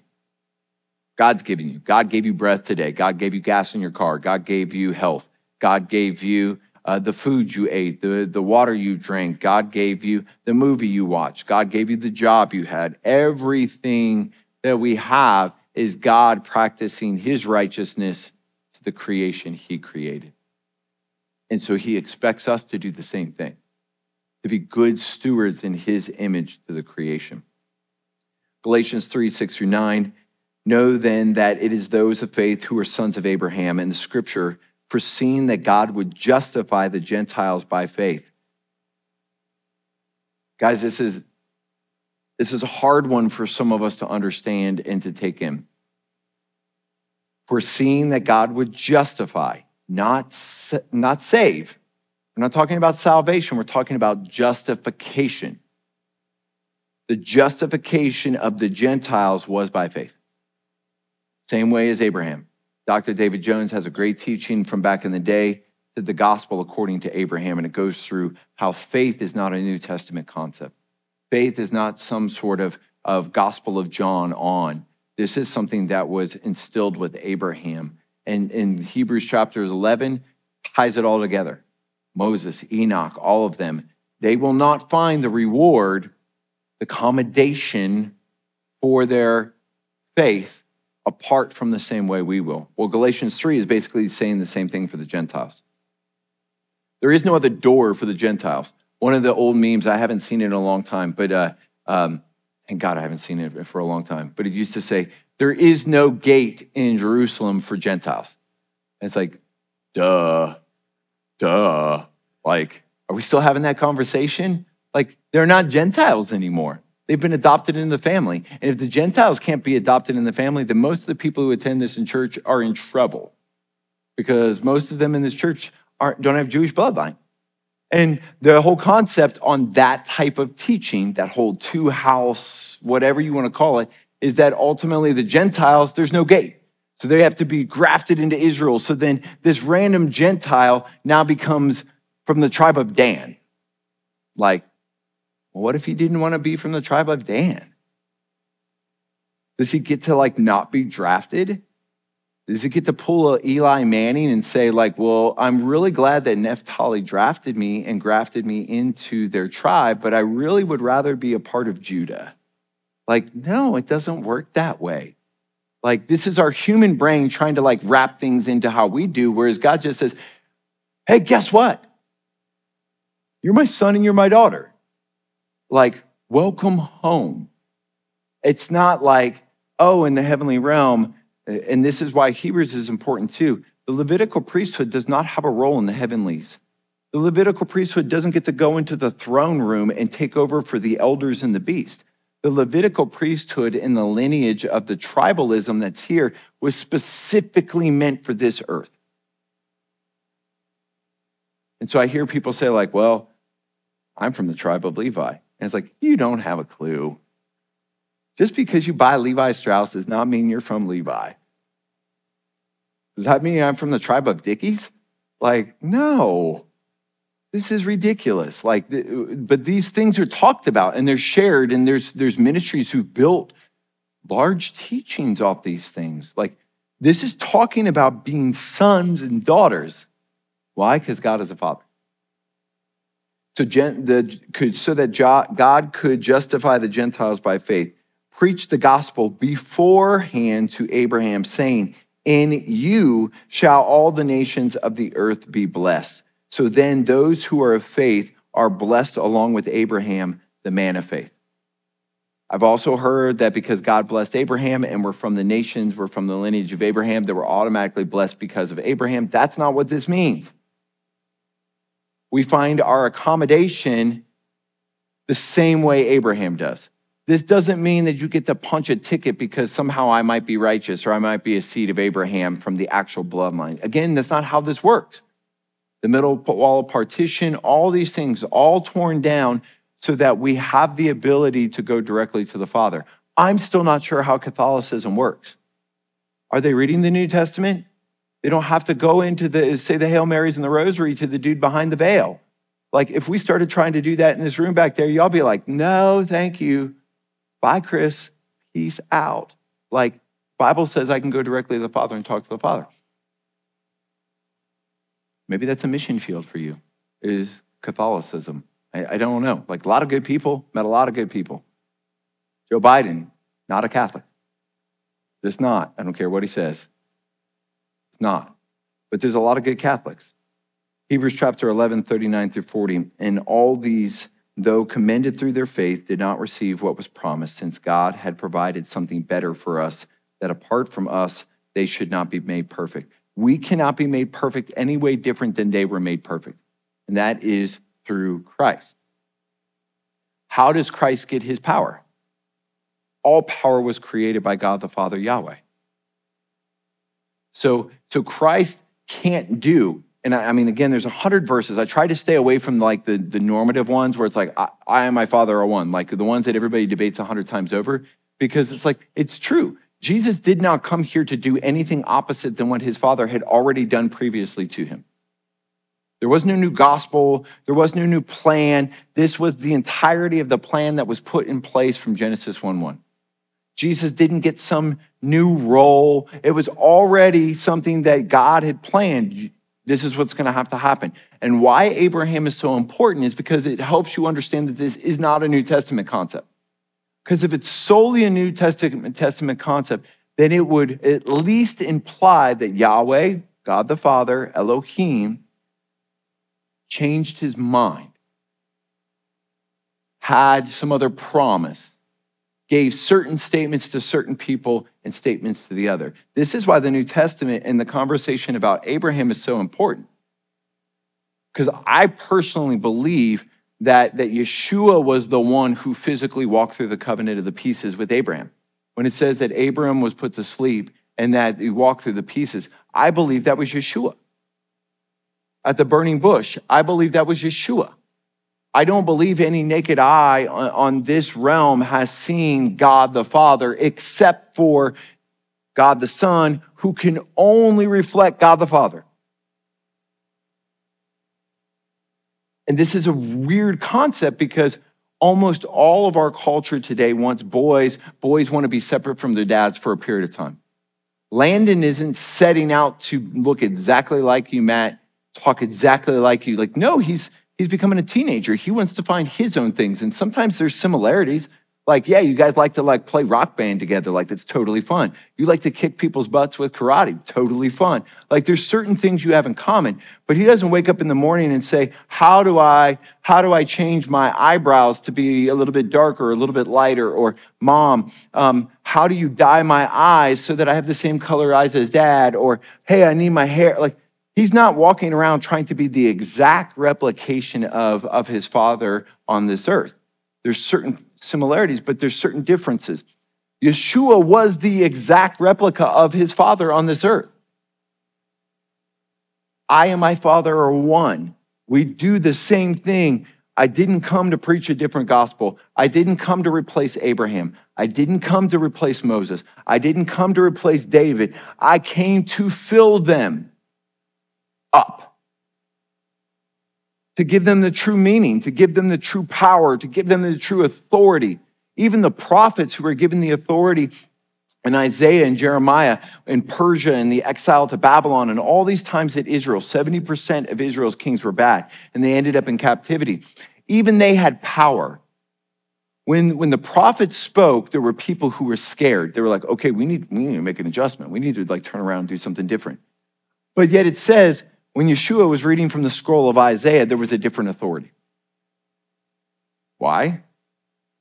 God's giving you. God gave you breath today. God gave you gas in your car. God gave you health. God gave you Uh, the food you ate, the, the water you drank. God gave you the movie you watched. God gave you the job you had. Everything that we have is God practicing his righteousness to the creation he created. And so he expects us to do the same thing, to be good stewards in his image to the creation. Galatians three, six through nine, know then that it is those of faith who are sons of Abraham, and the scripture, foreseeing that God would justify the Gentiles by faith. Guys, this is, this is a hard one for some of us to understand and to take in. Foreseeing that God would justify, not, not save. We're not talking about salvation. We're talking about justification. The justification of the Gentiles was by faith. Same way as Abraham. Doctor David Jones has a great teaching from back in the day, to the gospel according to Abraham, and it goes through how faith is not a New Testament concept. Faith is not some sort of, of gospel of John on. This is something that was instilled with Abraham. And in Hebrews chapter eleven, ties it all together. Moses, Enoch, all of them, they will not find the reward, the commendation for their faith apart from the same way we will. Well, Galatians three is basically saying the same thing for the Gentiles. There is no other door for the Gentiles. One of the old memes, I haven't seen it in a long time, but, uh, um, and God, I haven't seen it for a long time, but it used to say, there is no gate in Jerusalem for Gentiles. And it's like, duh, duh. Like, are we still having that conversation? Like, they're not Gentiles anymore. They've been adopted into the family. And if the Gentiles can't be adopted in the family, then most of the people who attend this in church are in trouble, because most of them in this church aren't, don't have Jewish bloodline. And the whole concept on that type of teaching, that whole two house, whatever you want to call it, is that ultimately the Gentiles, there's no gate. So they have to be grafted into Israel. So then this random Gentile now becomes from the tribe of Dan. Like, what if he didn't want to be from the tribe of Dan? Does he get to like not be drafted? Does he get to pull a Eli Manning and say like, well, I'm really glad that Naphtali drafted me and grafted me into their tribe, but I really would rather be a part of Judah. Like, no, it doesn't work that way. Like, this is our human brain trying to like wrap things into how we do, whereas God just says, hey, guess what? You're my son and you're my daughter. Like, welcome home. It's not like, oh, in the heavenly realm, and this is why Hebrews is important too. The Levitical priesthood does not have a role in the heavenlies. The Levitical priesthood doesn't get to go into the throne room and take over for the elders and the beast. the Levitical priesthood and the lineage of the tribalism that's here was specifically meant for this earth. And so I hear people say like, well, I'm from the tribe of Levi. And it's like, you don't have a clue. Just because you buy Levi Strauss does not mean you're from Levi. Does that mean I'm from the tribe of Dickies? Like, no, this is ridiculous. Like, but these things are talked about and they're shared, and there's, there's ministries who've built large teachings off these things. Like, this is talking about being sons and daughters. Why? Because God is a father. So, gen, the, could, so that God could justify the Gentiles by faith, preach the gospel beforehand to Abraham, saying, in you shall all the nations of the earth be blessed. So then those who are of faith are blessed along with Abraham, the man of faith. I've also heard that because God blessed Abraham and we're from the nations, we're from the lineage of Abraham, that we're automatically blessed because of Abraham. That's not what this means. We find our accommodation the same way Abraham does. This doesn't mean that you get to punch a ticket because somehow I might be righteous or I might be a seed of Abraham from the actual bloodline. Again, that's not how this works. The middle wall of partition, all these things, all torn down so that we have the ability to go directly to the Father. I'm still not sure how Catholicism works. Are they reading the New Testament? They don't have to go into the, say the Hail Marys and the Rosary to the dude behind the veil. Like if we started trying to do that in this room back there, y'all be like, no, thank you. Bye, Chris. Peace out. Like, Bible says I can go directly to the Father and talk to the Father. Maybe that's a mission field for you, is Catholicism. I, I don't know. Like, a lot of good people, met a lot of good people. Joe Biden, not a Catholic. Just not. I don't care what he says. It's not. But there's a lot of good Catholics. Hebrews chapter eleven, thirty-nine through forty, and all these, though commended through their faith, did not receive what was promised, since God had provided something better for us, that apart from us, they should not be made perfect. We cannot be made perfect any way different than they were made perfect, and that is through Christ. How does Christ get his power? All power was created by God the Father, Yahweh. So, so Christ can't do. And I, I mean, again, there's a hundred verses. I try to stay away from like the, the normative ones where it's like, I, I and my Father are one, like the ones that everybody debates a hundred times over, because it's like, it's true. Jesus did not come here to do anything opposite than what his Father had already done previously to him. There was no new gospel. There was no new plan. This was the entirety of the plan that was put in place from Genesis one one. Jesus didn't get some new role. It was already something that God had planned. This is what's going to have to happen. And why Abraham is so important is because it helps you understand that this is not a New Testament concept. Because if it's solely a New Testament, Testament concept, then it would at least imply that Yahweh, God the Father, Elohim, changed his mind, had some other promise, gave certain statements to certain people and statements to the other. This is why the New Testament and the conversation about Abraham is so important. Because I personally believe that, that Yeshua was the one who physically walked through the covenant of the pieces with Abraham. When it says that Abraham was put to sleep and that he walked through the pieces, I believe that was Yeshua. At the burning bush, I believe that was Yeshua. I don't believe any naked eye on this realm has seen God the Father, except for God the Son, who can only reflect God the Father. And this is a weird concept because almost all of our culture today wants boys. Boys want to be separate from their dads for a period of time. Landon isn't setting out to look exactly like you, Matt, talk exactly like you. Like, no, he's... He's becoming a teenager. He wants to find his own things. And sometimes there's similarities. Like, yeah, you guys like to like play rock band together. Like, that's totally fun. You like to kick people's butts with karate. Totally fun. Like, there's certain things you have in common. But he doesn't wake up in the morning and say, how do I, how do I change my eyebrows to be a little bit darker, a little bit lighter? Or, Mom, um, how do you dye my eyes so that I have the same color eyes as Dad? Or, hey, I need my hair. Like, he's not walking around trying to be the exact replication of, of his Father on this earth. There's certain similarities, but there's certain differences. Yeshua was the exact replica of his Father on this earth. I and my Father are one. We do the same thing. I didn't come to preach a different gospel. I didn't come to replace Abraham. I didn't come to replace Moses. I didn't come to replace David. I came to fill them up, to give them the true meaning, to give them the true power, to give them the true authority. Even the prophets who were given the authority in Isaiah and Jeremiah and Persia and the exile to Babylon and all these times that Israel, seventy percent of Israel's kings were bad and they ended up in captivity. Even they had power. When, when the prophets spoke, there were people who were scared. They were like, okay, we need, we need to make an adjustment. We need to like turn around and do something different. But yet it says, when Yeshua was reading from the scroll of Isaiah, there was a different authority. Why?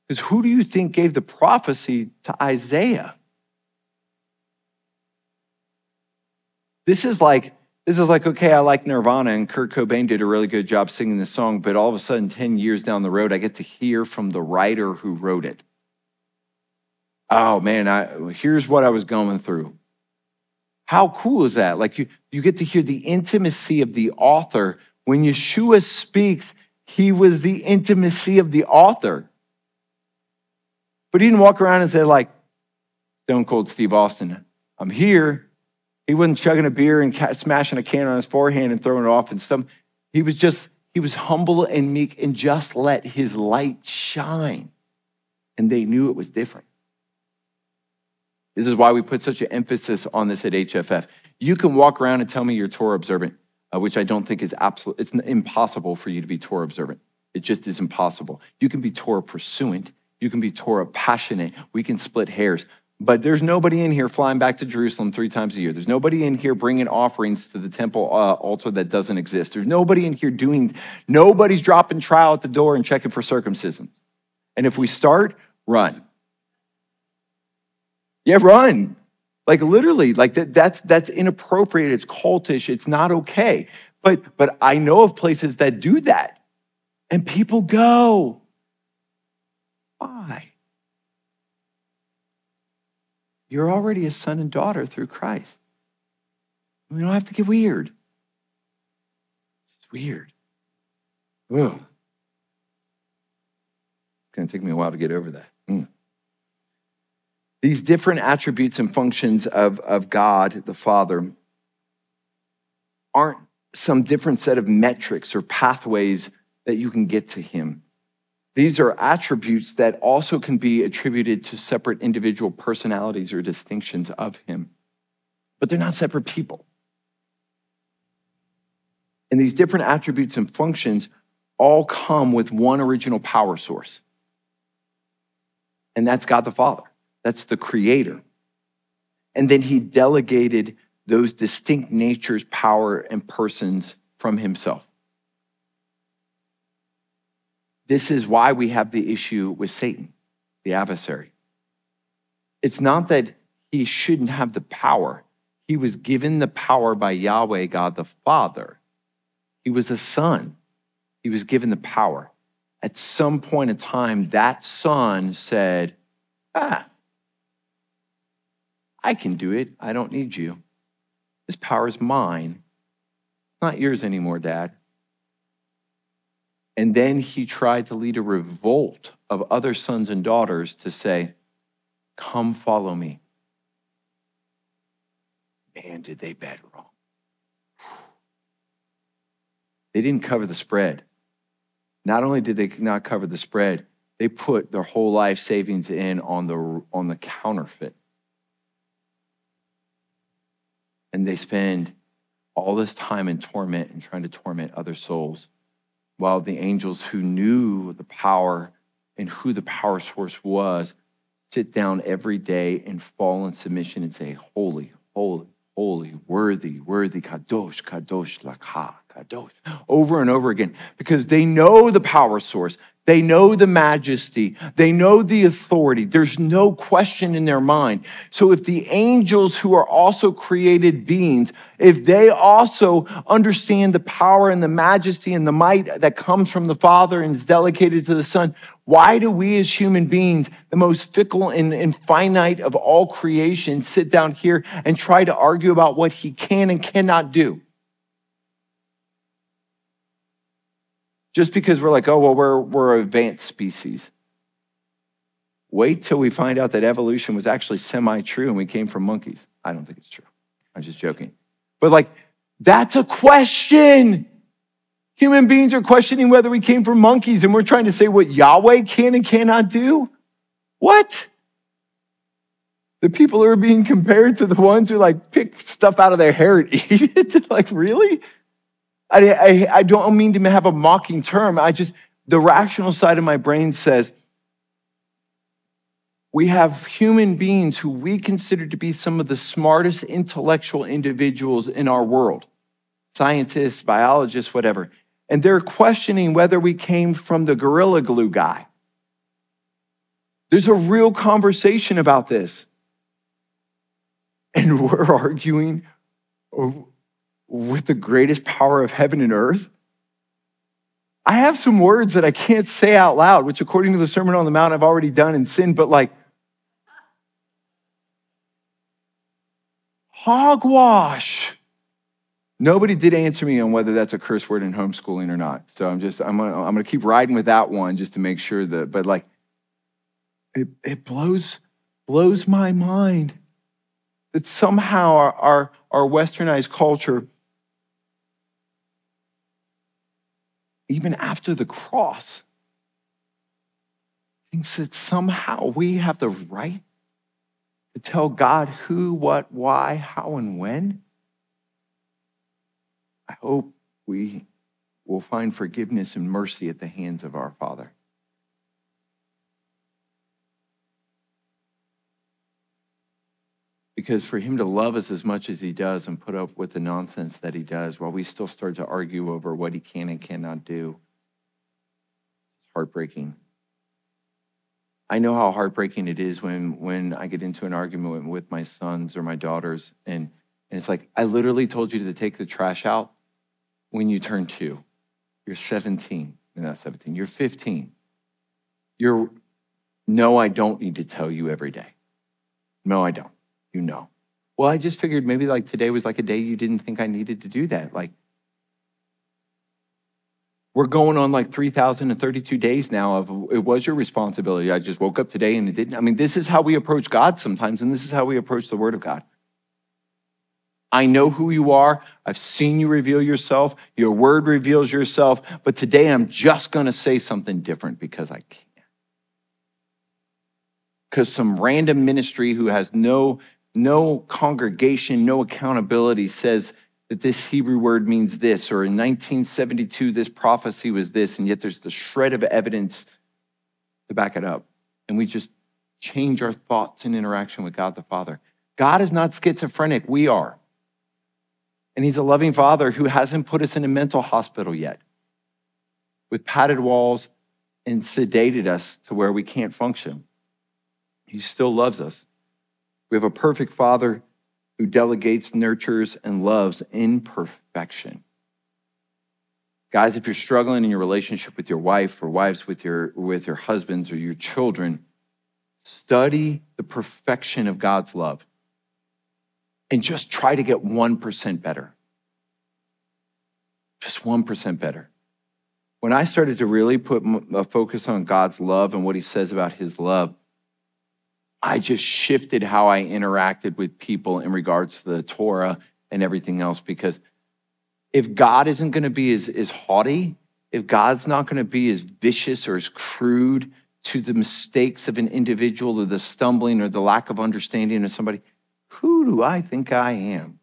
Because who do you think gave the prophecy to Isaiah? This is like, this is like, okay, I like Nirvana and Kurt Cobain did a really good job singing this song, but all of a sudden, ten years down the road, I get to hear from the writer who wrote it. Oh man, I, here's what I was going through. How cool is that? Like you, you get to hear the intimacy of the author. When Yeshua speaks, he was the intimacy of the author. But he didn't walk around and say like, Stone Cold Steve Austin, I'm here. He wasn't chugging a beer and smashing a can on his forehand and throwing it off and stuff. He was just, he was humble and meek and just let his light shine. And they knew it was different. This is why we put such an emphasis on this at H F F. You can walk around and tell me you're Torah observant, uh, which I don't think is absolute. It's impossible for you to be Torah observant. It just is impossible. You can be Torah pursuant. You can be Torah passionate. We can split hairs. But there's nobody in here flying back to Jerusalem three times a year. There's nobody in here bringing offerings to the temple uh, altar that doesn't exist. There's nobody in here doing, nobody's dropping trial at the door and checking for circumcision. And if we start, run. Yeah, run. Like literally, like that, that's, that's inappropriate. It's cultish. It's not okay. But, but I know of places that do that and people go, why? You're already a son and daughter through Christ. We don't have to get weird. It's weird. Whoa. It's going to take me a while to get over that. Mm. These different attributes and functions of, of God, the Father, aren't some different set of metrics or pathways that you can get to him. These are attributes that also can be attributed to separate individual personalities or distinctions of him, but they're not separate people. And these different attributes and functions all come with one original power source. And that's God the Father. That's the creator. And then he delegated those distinct natures, power, and persons from himself. This is why we have the issue with Satan, the adversary. It's not that he shouldn't have the power. He was given the power by Yahweh, God the Father. He was a son. He was given the power. At some point in time, that son said, ah, I can do it. I don't need you. This power is mine. It's not yours anymore, Dad. And then he tried to lead a revolt of other sons and daughters to say, come follow me. Man, did they bet wrong. They didn't cover the spread. Not only did they not cover the spread, they put their whole life savings in on the, on the counterfeit. And they spend all this time in torment and trying to torment other souls, while the angels who knew the power and who the power source was sit down every day and fall in submission and say, holy, holy, holy, worthy, worthy, Kadosh, Kadosh, Laka, Kadosh, over and over again, because they know the power source. They know the majesty. They know the authority. There's no question in their mind. So if the angels, who are also created beings, if they also understand the power and the majesty and the might that comes from the Father and is delegated to the Son, why do we as human beings, the most fickle and, and finite of all creation, sit down here and try to argue about what he can and cannot do? Just because we're like, oh, well, we're, we're an advanced species. Wait till we find out that evolution was actually semi-true and we came from monkeys. I don't think it's true. I'm just joking. But like, that's a question. Human beings are questioning whether we came from monkeys, and we're trying to say what Yahweh can and cannot do? What? The people who are being compared to the ones who like pick stuff out of their hair and eat it, like, really? I, I, I don't mean to have a mocking term. I just, the rational side of my brain says, we have human beings who we consider to be some of the smartest intellectual individuals in our world. Scientists, biologists, whatever. And they're questioning whether we came from the Gorilla Glue guy. There's a real conversation about this. And we're arguing over with the greatest power of heaven and earth. I have some words that I can't say out loud, which according to the Sermon on the Mount, I've already done and sinned, but like, hogwash. Nobody did answer me on whether that's a curse word in homeschooling or not. So I'm just, I'm gonna, I'm gonna keep riding with that one just to make sure that, but like, it, it blows, blows my mind that somehow our, our, our westernized culture, even after the cross, thinks that somehow we have the right to tell God who, what, why, how, and when. I hope we will find forgiveness and mercy at the hands of our Father. Because for him to love us as much as he does and put up with the nonsense that he does while we still start to argue over what he can and cannot do, it's heartbreaking. I know how heartbreaking it is when, when I get into an argument with my sons or my daughters, and, and it's like, I literally told you to take the trash out when you turn two. You're seventeen. You're not seventeen. You're fifteen. You're, no, I don't need to tell you every day. No, I don't. You know. Well, I just figured maybe like today was like a day you didn't think I needed to do that. Like, we're going on like three thousand thirty-two days now of it was your responsibility. I just woke up today and it didn't. I mean, this is how we approach God sometimes, and this is how we approach the Word of God. I know who you are. I've seen you reveal yourself. Your word reveals yourself. But today I'm just going to say something different because I can. Because some random ministry who has no no congregation, no accountability says that this Hebrew word means this, or in nineteen seventy-two, this prophecy was this, and yet there's the shred of evidence to back it up. And we just change our thoughts and interaction with God the Father. God is not schizophrenic, we are. And he's a loving Father who hasn't put us in a mental hospital yet with padded walls and sedated us to where we can't function. He still loves us. We have a perfect Father who delegates, nurtures, and loves in perfection. Guys, if you're struggling in your relationship with your wife, or wives with your, with your husbands or your children, study the perfection of God's love and just try to get one percent better. Just one percent better. When I started to really put a focus on God's love and what he says about his love, I just shifted how I interacted with people in regards to the Torah and everything else, because if God isn't going to be as, as haughty, if God's not going to be as vicious or as crude to the mistakes of an individual or the stumbling or the lack of understanding of somebody, who do I think I am?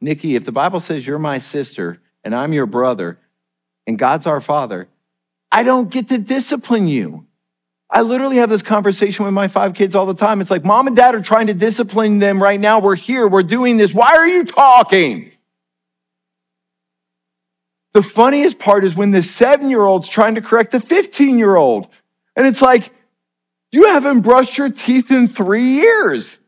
Nikki, if the Bible says you're my sister and I'm your brother and God's our Father, I don't get to discipline you. I literally have this conversation with my five kids all the time. It's like, mom and dad are trying to discipline them right now. We're here. We're doing this. Why are you talking? The funniest part is when the seven-year-old's trying to correct the fifteen-year-old. And it's like, you haven't brushed your teeth in three years.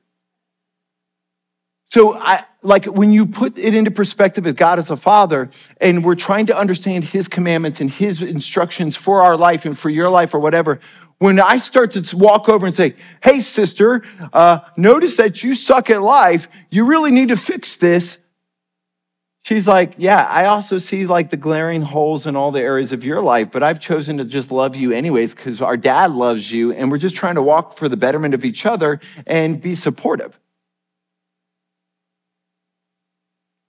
So I, like when you put it into perspective as God as a father, and we're trying to understand his commandments and his instructions for our life and for your life or whatever, when I start to walk over and say, hey, sister, uh, notice that you suck at life. You really need to fix this. She's like, yeah, I also see like the glaring holes in all the areas of your life, but I've chosen to just love you anyways because our dad loves you and we're just trying to walk for the betterment of each other and be supportive.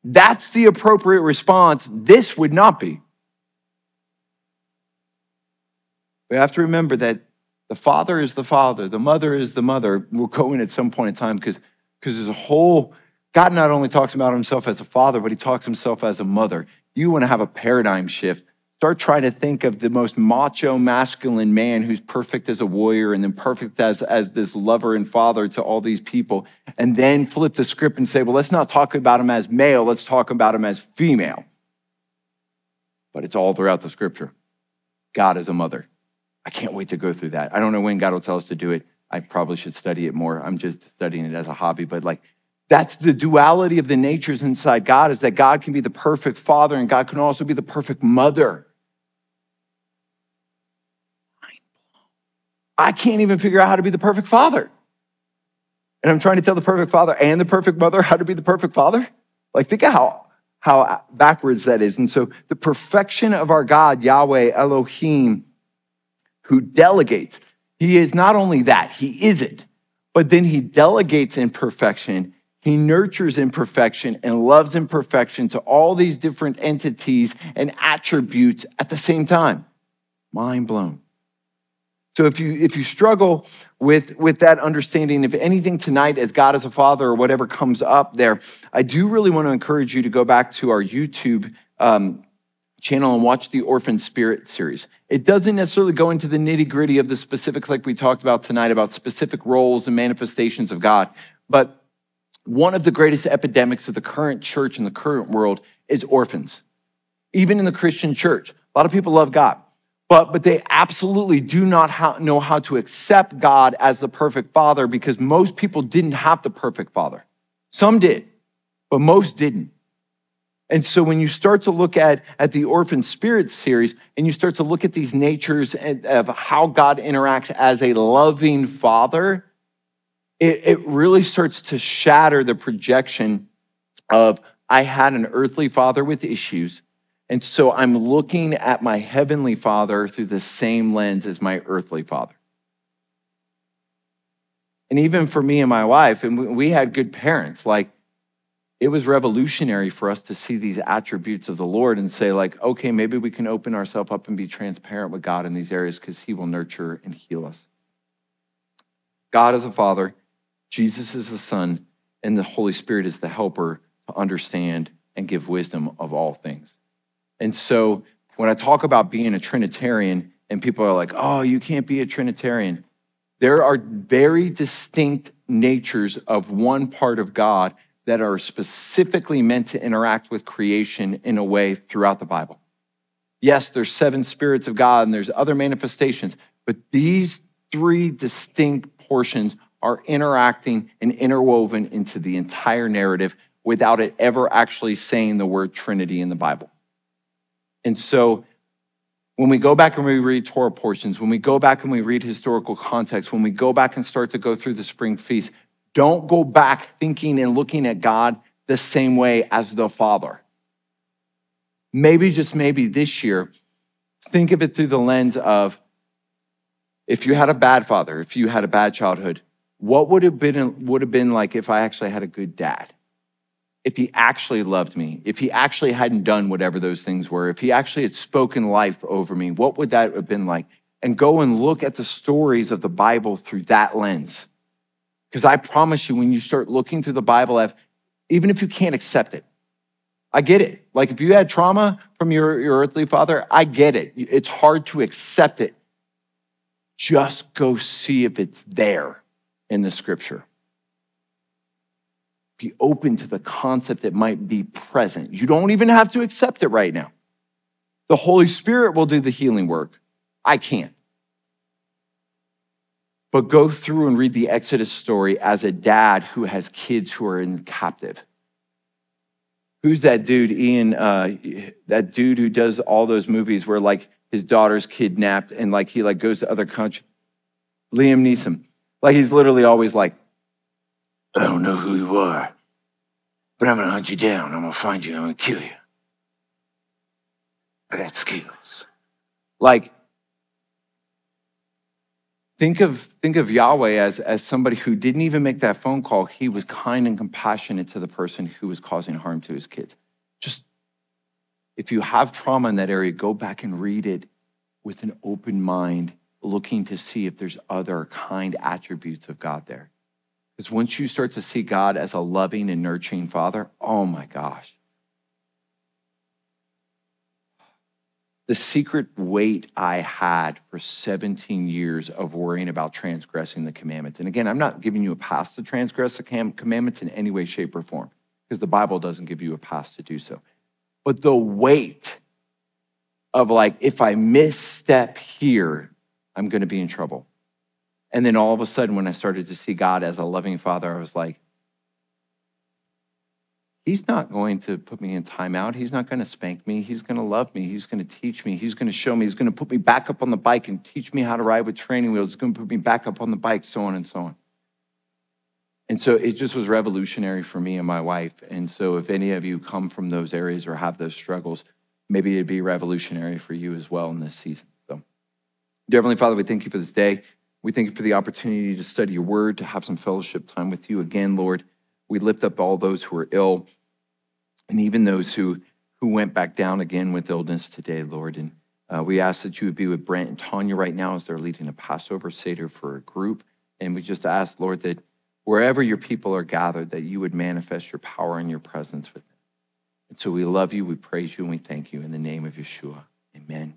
That's the appropriate response. This would not be. We have to remember that the father is the father. The mother is the mother. We'll go in at some point in time because there's a whole, God not only talks about himself as a father, but he talks himself as a mother. You want to have a paradigm shift. Start trying to think of the most macho masculine man who's perfect as a warrior and then perfect as, as this lover and father to all these people. And then flip the script and say, well, let's not talk about him as male. Let's talk about him as female. But it's all throughout the scripture. God is a mother. I can't wait to go through that. I don't know when God will tell us to do it. I probably should study it more. I'm just studying it as a hobby, but like, that's the duality of the natures inside God, is that God can be the perfect father and God can also be the perfect mother. I can't even figure out how to be the perfect father. And I'm trying to tell the perfect father and the perfect mother how to be the perfect father. Like, think of how, how backwards that is. And so the perfection of our God, Yahweh, Elohim, who delegates, he is not only that, he is it, but then he delegates in perfection. He nurtures in perfection and loves in perfection to all these different entities and attributes at the same time. Mind blown. So if you, if you struggle with, with that understanding, if anything tonight as God as a father or whatever comes up there, I do really want to encourage you to go back to our YouTube um, channel and watch the Orphan Spirit series. It doesn't necessarily go into the nitty-gritty of the specifics like we talked about tonight about specific roles and manifestations of God, but one of the greatest epidemics of the current church and the current world is orphans. Even in the Christian church, a lot of people love God, but, but they absolutely do not how, know how to accept God as the perfect father because most people didn't have the perfect father. Some did, but most didn't. And so when you start to look at, at the Orphan Spirit series and you start to look at these natures of how God interacts as a loving father, it, it really starts to shatter the projection of, I had an earthly father with issues, and so I'm looking at my heavenly father through the same lens as my earthly father. And even for me and my wife, and we had good parents, like, it was revolutionary for us to see these attributes of the Lord and say like, okay, maybe we can open ourselves up and be transparent with God in these areas because he will nurture and heal us. God is a father, Jesus is the son, and the Holy Spirit is the helper to understand and give wisdom of all things. And so when I talk about being a Trinitarian and people are like, oh, you can't be a Trinitarian. There are very distinct natures of one part of God that are specifically meant to interact with creation in a way throughout the Bible. Yes, there's seven spirits of God and there's other manifestations, but these three distinct portions are interacting and interwoven into the entire narrative without it ever actually saying the word Trinity in the Bible. And so when we go back and we read Torah portions, when we go back and we read historical context, when we go back and start to go through the spring feast, don't go back thinking and looking at God the same way as the Father. Maybe, just maybe this year, think of it through the lens of, if you had a bad father, if you had a bad childhood, what would have been, would have been like if I actually had a good dad? If he actually loved me, if he actually hadn't done whatever those things were, if he actually had spoken life over me, what would that have been like? And go and look at the stories of the Bible through that lens. Because I promise you, when you start looking through the Bible, even if you can't accept it, I get it. Like if you had trauma from your, your earthly father, I get it. It's hard to accept it. Just go see if it's there in the scripture. Be open to the concept that might be present. You don't even have to accept it right now. The Holy Spirit will do the healing work. I can't. But go through and read the Exodus story as a dad who has kids who are in captive. Who's that dude, Ian, uh, that dude who does all those movies where like his daughter's kidnapped and like he like goes to other countries? Liam Neeson. Like he's literally always like, I don't know who you are, but I'm gonna hunt you down. I'm gonna find you. I'm gonna kill you. I got skills. Like, think of think of Yahweh as, as somebody who didn't even make that phone call. He was kind and compassionate to the person who was causing harm to his kids. Just, if you have trauma in that area, go back and read it with an open mind, looking to see if there's other kind attributes of God there. Because once you start to see God as a loving and nurturing father, oh my gosh. The secret weight I had for seventeen years of worrying about transgressing the commandments. And again, I'm not giving you a pass to transgress the commandments in any way, shape, or form, because the Bible doesn't give you a pass to do so. But the weight of like, if I misstep here, I'm going to be in trouble. And then all of a sudden, when I started to see God as a loving father, I was like, he's not going to put me in timeout. He's not going to spank me. He's going to love me. He's going to teach me. He's going to show me. He's going to put me back up on the bike and teach me how to ride with training wheels. He's going to put me back up on the bike, so on and so on. And so it just was revolutionary for me and my wife. And so if any of you come from those areas or have those struggles, maybe it'd be revolutionary for you as well in this season. So, dear Heavenly Father, we thank you for this day. We thank you for the opportunity to study your word, to have some fellowship time with you again, Lord. We lift up all those who are ill and even those who, who went back down again with illness today, Lord. And uh, we ask that you would be with Brent and Tanya right now as they're leading a Passover Seder for a group. And we just ask, Lord, that wherever your people are gathered, that you would manifest your power and your presence with them. And so we love you, we praise you, and we thank you in the name of Yeshua. Amen.